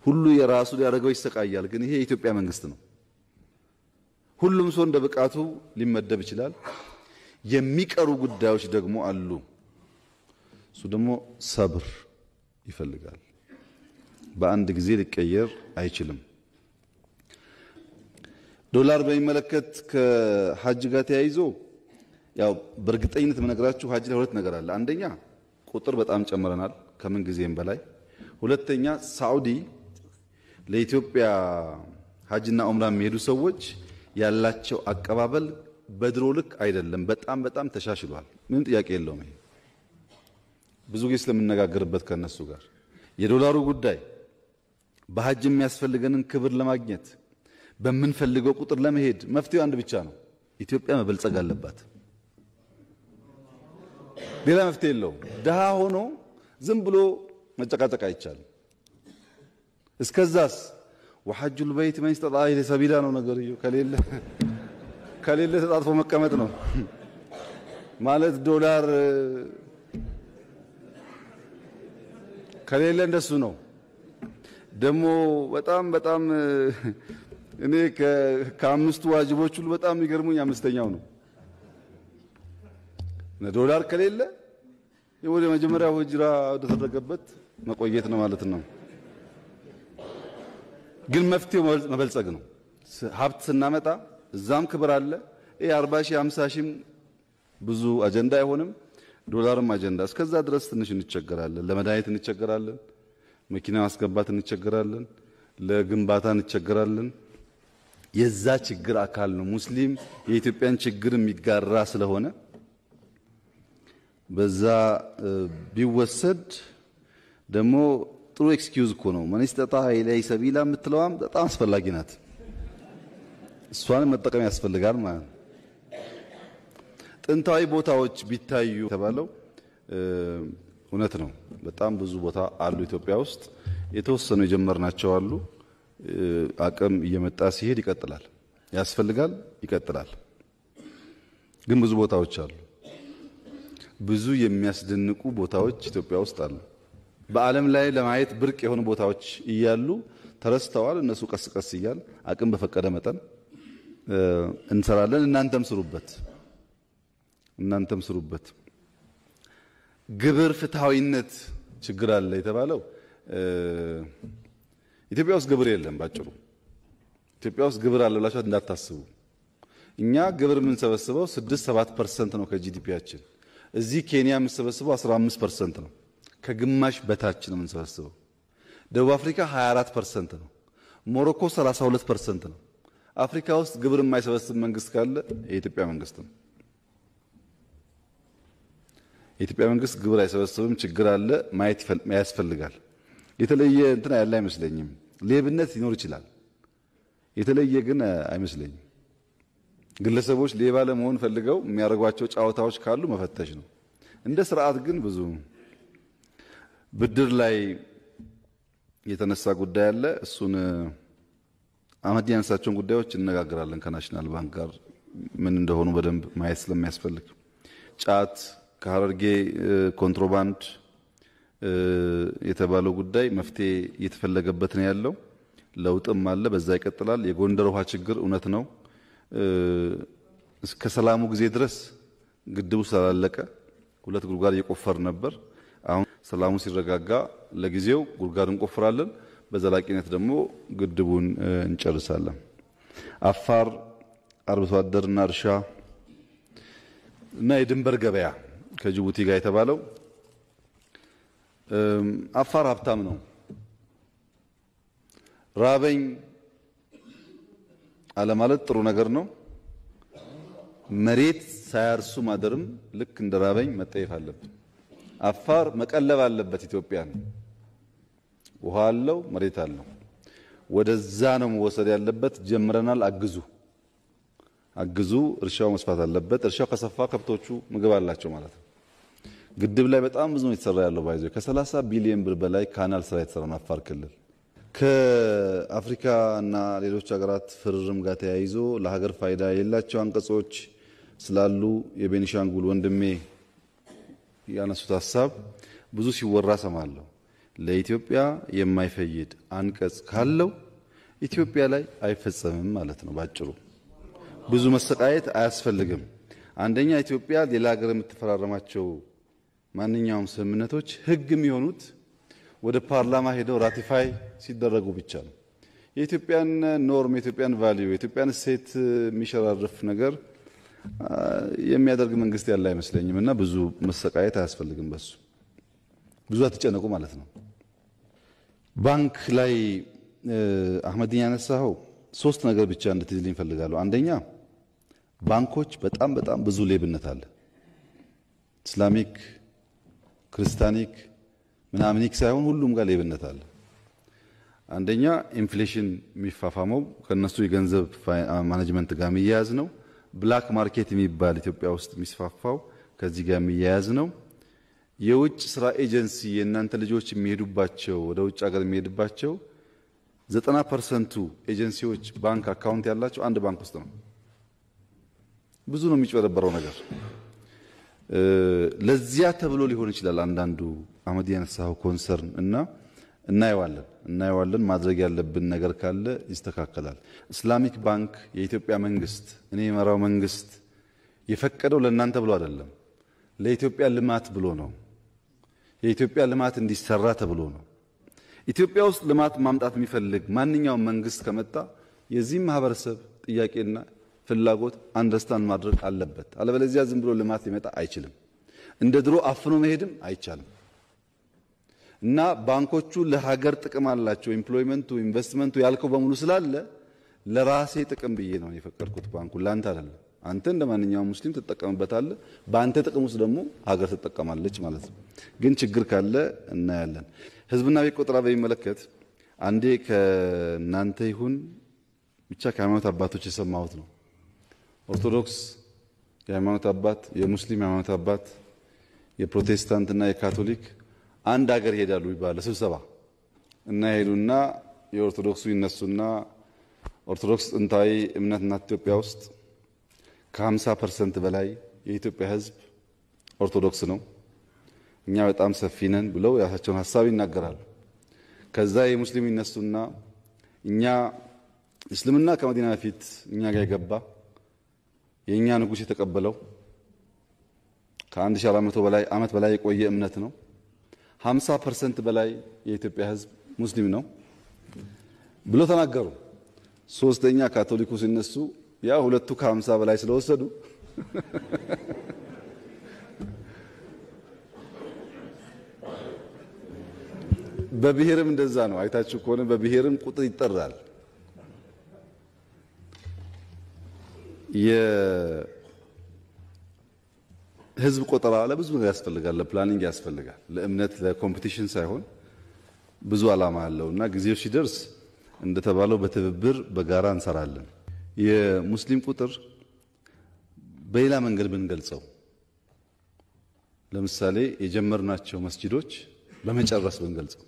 ሁሉ የራሱ ያደረገው ይሰቃያል ግን ይሄ የኢትዮጵያ መንግስት ነው ሁሉም ሰው እንደበቃቱ ሊመደብ ይችላል የሚቀሩ ጉዳዮች ደግሞ አሉ እሱ ደግሞ ሰብር ይፈልጋል በአንድ ጊዜ ሊቀየር አይችልም ዶላር በሚመለከት ከሐጅ ጋር ተያይዞ ያው በርግጠኝነት መነግራችሁ ሐጅ ላይ ሁለት ነገር አለ አንደኛ ቁጥር በጣም ጨምረናል ከምን ጊዜም በላይ ሁለተኛ ሳዑዲ ለኢትዮጵያ ሐጅና ዑምራ የሚሄዱ ሰዎች ያላቸው አቀባበል በድሮ ልክ አይደለም በጣም ተሻሽሏል ምን ጥያቄ የለውም ብዙ ጊዜ ስለምንነጋገርበት ከነሱ ጋር የዶላሩ ጉዳይ በሐጅ የሚያስፈልገንን ክብር ለማግኘት በመንፈልገው ቁጥር ለመሄድ መፍትሄው አንድ ብቻ ነው ኢትዮጵያ መበልጸግ አለባት ሌላ መፍትሄ የለውም ደሃ ሆኖ ዝም ብሎ መጨቃጨቅ አይቻልም እስከዛስ وحج البيت ما استطاع اليه سبيلا ነው ነገርዩ ከሌለ ተጣጥፎ መቀመጥ ነው ማለት ዶላር ከሌለ እንደሱ ነው ደሞ በጣም እኔ ከአምስቱ ዋጅቦች ሁሉ በጣም ይገርሙኝ አምስተኛው ነው ዶላር ከሌለ የወደ መጀመሪያው ሂጅራ ተደረገበት መቆየት ነው ማለት ነው ግን መፍትሄው መበልጸግ ነው ሀብት ስናመጣ እዛም ክብር አለ ይሄ 40 ሺህ 50 ሺህ ብዙ አጀንዳ አይሆንም ዶላርም አጀንዳ እስከዛ ድረስ ትንሽ እንቸገራለን ለመድኃኒት እንቸገራለን መኪና ማስገባት እንቸገራለን ለግንባታ እንቸገራለን የዛ ችግር አካል ነው ሙስሊም የኢትዮጵያን ችግር የሚጋራ ስለሆነ በዛ ቢወሰድ ደሞ ጥሩ ኤክስኪዩዝ እኮ ነው ማን ይስተጣህ ኢለይ ሰቢላ ምትለዋም በጣም አስፈላጊ ናት እሷን መጠቀም ያስፈልጋል ማለት ነው ጥንታዊ ቦታዎች ቢታዩ ተባለው እውነት ነው በጣም ብዙ ቦታ አሉ ኢትዮጵያ ውስጥ የተወሰኑ የጀመርናቸው አሉ አቅም እየመጣ ሲሄድ ይቀጥላል ያስፈልጋል ይቀጥላል ግን ብዙ ቦታዎች አሉ ብዙ የሚያስደንቁ ቦታዎች ኢትዮጵያ ውስጥ አሉ በዓለም ላይ ለማየት ብርቅ የሆኑ ቦታዎች ይያሉ ተረስተዋል እነሱ ቀስቀስ ይያል አቅም በፈቀደ መጠን እንሰራለን እናንተም ስሩበት ግብር ፍትሃዊነት ችግር አለ የተባለው ኢትዮጵያ ውስጥ ግብር የለም ባጭሩ ኢትዮጵያ ውስጥ ግብር አለ ብላችሁ እንዳታስቡ እኛ ግብር የምንሰበስበው 6-7% ነው ከጂዲፒያችን እዚህ ኬንያ የምንሰበስበው 15% ነው ከግማሽ በታች ነው የምንሰበስበው ደቡብ አፍሪካ 24% ነው ሞሮኮ 32% ነው አፍሪካ ውስጥ ግብር የማይሰበስብ መንግስት ካለ የኢትዮጵያ መንግስት ነው የኢትዮጵያ መንግስት ግብር አይሰበስብም ችግር አለ ማየት ያስፈልጋል የተለየ እንትና ያለ አይመስለኝም ሌብነት ይኖር ይችላል የተለየ ግን አይመስለኝም ግለሰቦች ሌባ ለመሆን ፈልገው የሚያደርጓቸው ጫዋታዎች ካሉ መፈተሽ ነው እንደ ስርዓት ግን ብዙ ብድር ላይ የተነሳ ጉዳይ አለ እሱን አመዲያንሳቸውን ጉዳዮች እንነጋገራለን ከናሽናል ባንክ ጋር ምን እንደሆኑ በደንብ ማየት ስለሚያስፈልግ ጫት ከሐረርጌ ኮንትሮባንድ የተባለው ጉዳይ መፍትሄ እየተፈለገበት ነው ያለው ለውጥም አለ በዛ ይቀጥላል የጎንደር ውሃ ችግር እውነት ነው እስከ ሰላሙ ጊዜ ድረስ ግድቡ ስላለቀ ሁለት ጉርጓድ እየቆፈር ነበር አሁን ሰላሙ ሲረጋጋ ለጊዜው ጉርጓድን ቆፍራለን በዘላቂነት ደግሞ ግድቡን እንጨርሳለን አፋር አርብቶ አደርና እርሻ እና የድንበር ገበያ ከጅቡቲ ጋር የተባለው አፋር ሀብታም ነው ራበኝ አለማለት ጥሩ ነገር ነው መሬት ሳያርሱ ማደርም ልክ እንደ ራበኝ መጠየፍ አለብን አፋር መቀለብ አለበት ኢትዮጵያን ውሃ አለው መሬት አለው ወደዛ ነው መወሰድ ያለበት ጀምረናል አግዙ እርሻው መስፋት አለበት እርሻው ከሰፋ ከብቶቹ ምግብ አላቸው ማለት ነው ግድብ ላይ በጣም ብዙ ነው የተሰራ ያለው ባይዘው ከ30 ቢሊዮን ብር በላይ ካናል ስራ የተሰራ ነው አፋር ክልል ከአፍሪካ እና ሌሎች ሀገራት ፍርርም ጋር ተያይዞ ለሀገር ፋይዳ የላቸው አንቀጾች ስላሉ የቤኒሻንጉል ወንድሜ ያነሱት ሐሳብ ብዙ ሲወራ ሰማለሁ ለኢትዮጵያ የማይፈይድ አንቀጽ ካለው ኢትዮጵያ ላይ አይፈጸምም ማለት ነው ባጭሩ ብዙ መሰቃየት አያስፈልግም አንደኛ ኢትዮጵያ ሌላ ሀገር የምትፈራረማቸው ማንኛውም ስምምነቶች ህግም ይሆኑት ወደ ፓርላማ ሄደው ራቲፋይ ሲደረጉ ብቻ ነው የኢትዮጵያን ኖርም የኢትዮጵያን ቫልዩ የኢትዮጵያን ሴት ሚሽራርፍ ነገር የሚያደርግ መንግስት ያለ አይመስለኝምና ብዙ መሰቃየት አያስፈልግም በሱ ብዙ አትጨነቁ ማለት ነው ባንክ ላይ አህመድን ያነሳው ሶስት ነገር ብቻ እንድትይዝልኝ ፈልጋለሁ አንደኛ ባንኮች በጣም ብዙ ሌብነት አለ ኢስላሚክ ክርስቲያኒክ ምናምኒክ ሳይሆን ሁሉም ጋር ሌብነት አለ አንደኛ ኢንፍሌሽን የሚፋፋመው ከነሱ የገንዘብ ማኔጅመንት ጋር የሚያያዝ ነው ብላክ ማርኬት የሚባል ኢትዮጵያ ውስጥ የሚስፋፋው ከዚህ ጋር የሚያያዝ ነው የውጭ ስራ ኤጀንሲ የናንተ ልጆች የሚሄዱባቸው ወደ ውጭ ሀገር የሚሄዱባቸው 90% ኤጀንሲዎች ባንክ አካውንት ያላቸው አንድ ባንክ ውስጥ ነው ብዙ ነው የሚጨበረበረው ነገር ለዚያ ተብሎ ሊሆን ይችላል አንዳንዱ አህመድ ያነሳው ኮንሰርን እናየዋለን ማድረግ ያለብን ነገር ካለ ይስተካከላል ኢስላሚክ ባንክ የኢትዮጵያ መንግስት እኔ የመራው መንግስት የፈቀደው ለእናንተ ብሎ አይደለም ለኢትዮጵያ ልማት ብሎ ነው የኢትዮጵያ ልማት እንዲሰራ ተብሎ ነው ኢትዮጵያ ውስጥ ልማት ማምጣት የሚፈልግ ማንኛውም መንግስት ከመጣ የዚህ ማህበረሰብ ጥያቄና ፍላጎት አንደርስታንድ ማድረግ አለበት አለበለዚያ ዝም ብሎ ልማት ሊመጣ አይችልም እንደ ድሮ አፍኖ መሄድም አይቻልም እና ባንኮቹ ለሀገር ጥቅም አላቸው ኢምፕሎይመንቱ ኢንቨስትመንቱ ያልከው በሙሉ ስላለ ለራሴ ጥቅም ብዬ ነው የፈቀድኩት ባንኩ ላንተ አይደለም አንተ እንደማንኛውም ሙስሊም ተጠቀምበታል ባንተ ጥቅም ውስጥ ደግሞ ሀገር ተጠቀማለች ማለት ነው ግን ችግር ካለ እናያለን ህዝብና ቤት ቆጥራ በሚመለከት አንዴ ከናንተ ይሁን ብቻ ከሃይማኖት አባቶች የሰማሁት ነው ኦርቶዶክስ የሃይማኖት አባት የሙስሊም የሃይማኖት አባት የፕሮቴስታንትና የካቶሊክ አንድ ሀገር ሄዳሉ ይባላል ስብሰባ እና ሄዱና የኦርቶዶክሱ ይነሱና ኦርቶዶክስ እንታዬ እምነትና ኢትዮጵያ ውስጥ ከ50% በላይ የኢትዮጵያ ህዝብ ኦርቶዶክስ ነው እኛ በጣም ሰፊ ነን ብለው ያሳቸውን ሐሳብ ይናገራሉ ከዛ የሙስሊም ይነሱና እኛ እስልምና ከመዲና በፊት እኛ ጋር የገባ የኛ ንጉስ የተቀበለው ከ1400 በላይ አመት በላይ የቆየ እምነት ነው 50% በላይ የኢትዮጵያ ህዝብ ሙስሊም ነው ብሎ ተናገሩ ሶስተኛ ካቶሊኩ ሲነሱ ያ ሁለቱ ከ50 በላይ ስለወሰዱ በብሔርም እንደዛ ነው አይታችሁ ከሆነ በብሔርም ቁጥር ይጠራል የህዝብ ቆጠራ ለብዙ ነገር ያስፈልጋል ለፕላኒንግ ያስፈልጋል ለእምነት ለኮምፒቲሽን ሳይሆን ብዙ አላማ አለውና ጊዜው ሲደርስ እንደተባለው በትብብር በጋራ እንሰራለን የሙስሊም ቁጥር በሌላ መንገድ ብንገልጸው ለምሳሌ የጀመርናቸው መስጊዶች በመጨረስ ብንገልጸው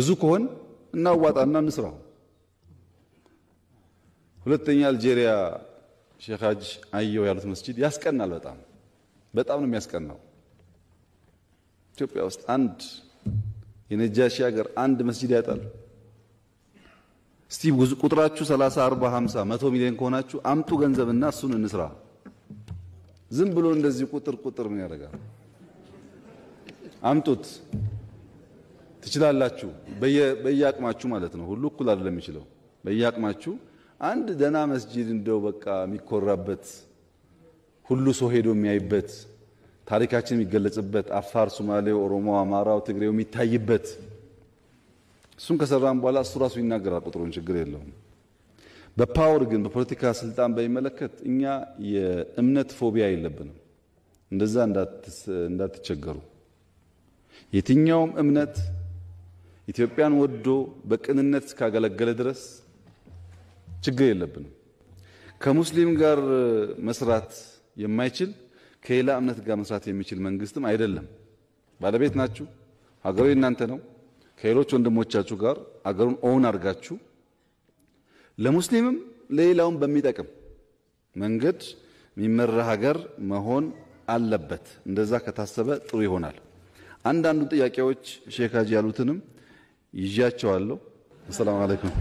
ብዙ ከሆነ እናዋጣና እንስራው ሁለተኛ አልጄሪያ ሼክ ሀጅ አየው ያሉት መስጊድ ያስቀናል በጣም ነው የሚያስቀናው ኢትዮጵያ ውስጥ አንድ የነጃሺ ሀገር አንድ መስጊድ ያጣል ستيب جزء قطراتشو 3450 100 مليون كوناتشو امتو ገንዘብ እና እሱን እንስራ ዝም ብሎ እንደዚህ ቁጥር ምን ያደርጋል አምጡት ትችላላችሁ በየአቅማችሁ ማለት ነው ሁሉ እኩል አይደለም ይችላል በየአቅማችሁ አንድ ደና መስጂድ እንደው በቃ የሚቆራበት ሁሉ ሰው ሄዶ የሚያይበት ታሪካችን የሚገለጽበት አፋር ሶማሌው ኦሮሞ አማራው ትግሬው የሚታይበት እሱን ከሰራን በኋላ እሱ ራሱ ይናገራል ቁጥሩን ችግር የለውም በፓወር ግን በፖለቲካ ስልጣን በሚመለከት እኛ የእምነት ፎቢያ የለብንም እንደዛ እንዳትቸገሩ የትኛውም እምነት ኢትዮጵያን ወዶ በቅንነት ካገለገለ ድረስ ችግር የለብንም ከሙስሊም ጋር መስራት የማይችል ከሌላ እምነት ጋር መስራት የሚችል መንግስትም አይደለም ባለቤት ናችሁ ሀገሩ እናንተ ነው ከሌሎች ወንድሞቻችሁ ጋር አገሩን ኦን አርጋችሁ ለሙስሊምም ለሌላውም በሚጠቅም መንገድ የሚመራ ሀገር መሆን አለበት እንደዛ ከታሰበ ጥሩ ይሆናል አንዳንዱ ጥያቄዎች ሼክ አጂ ያሉትንም ይያቻዋለሁ ሰላም አለይኩም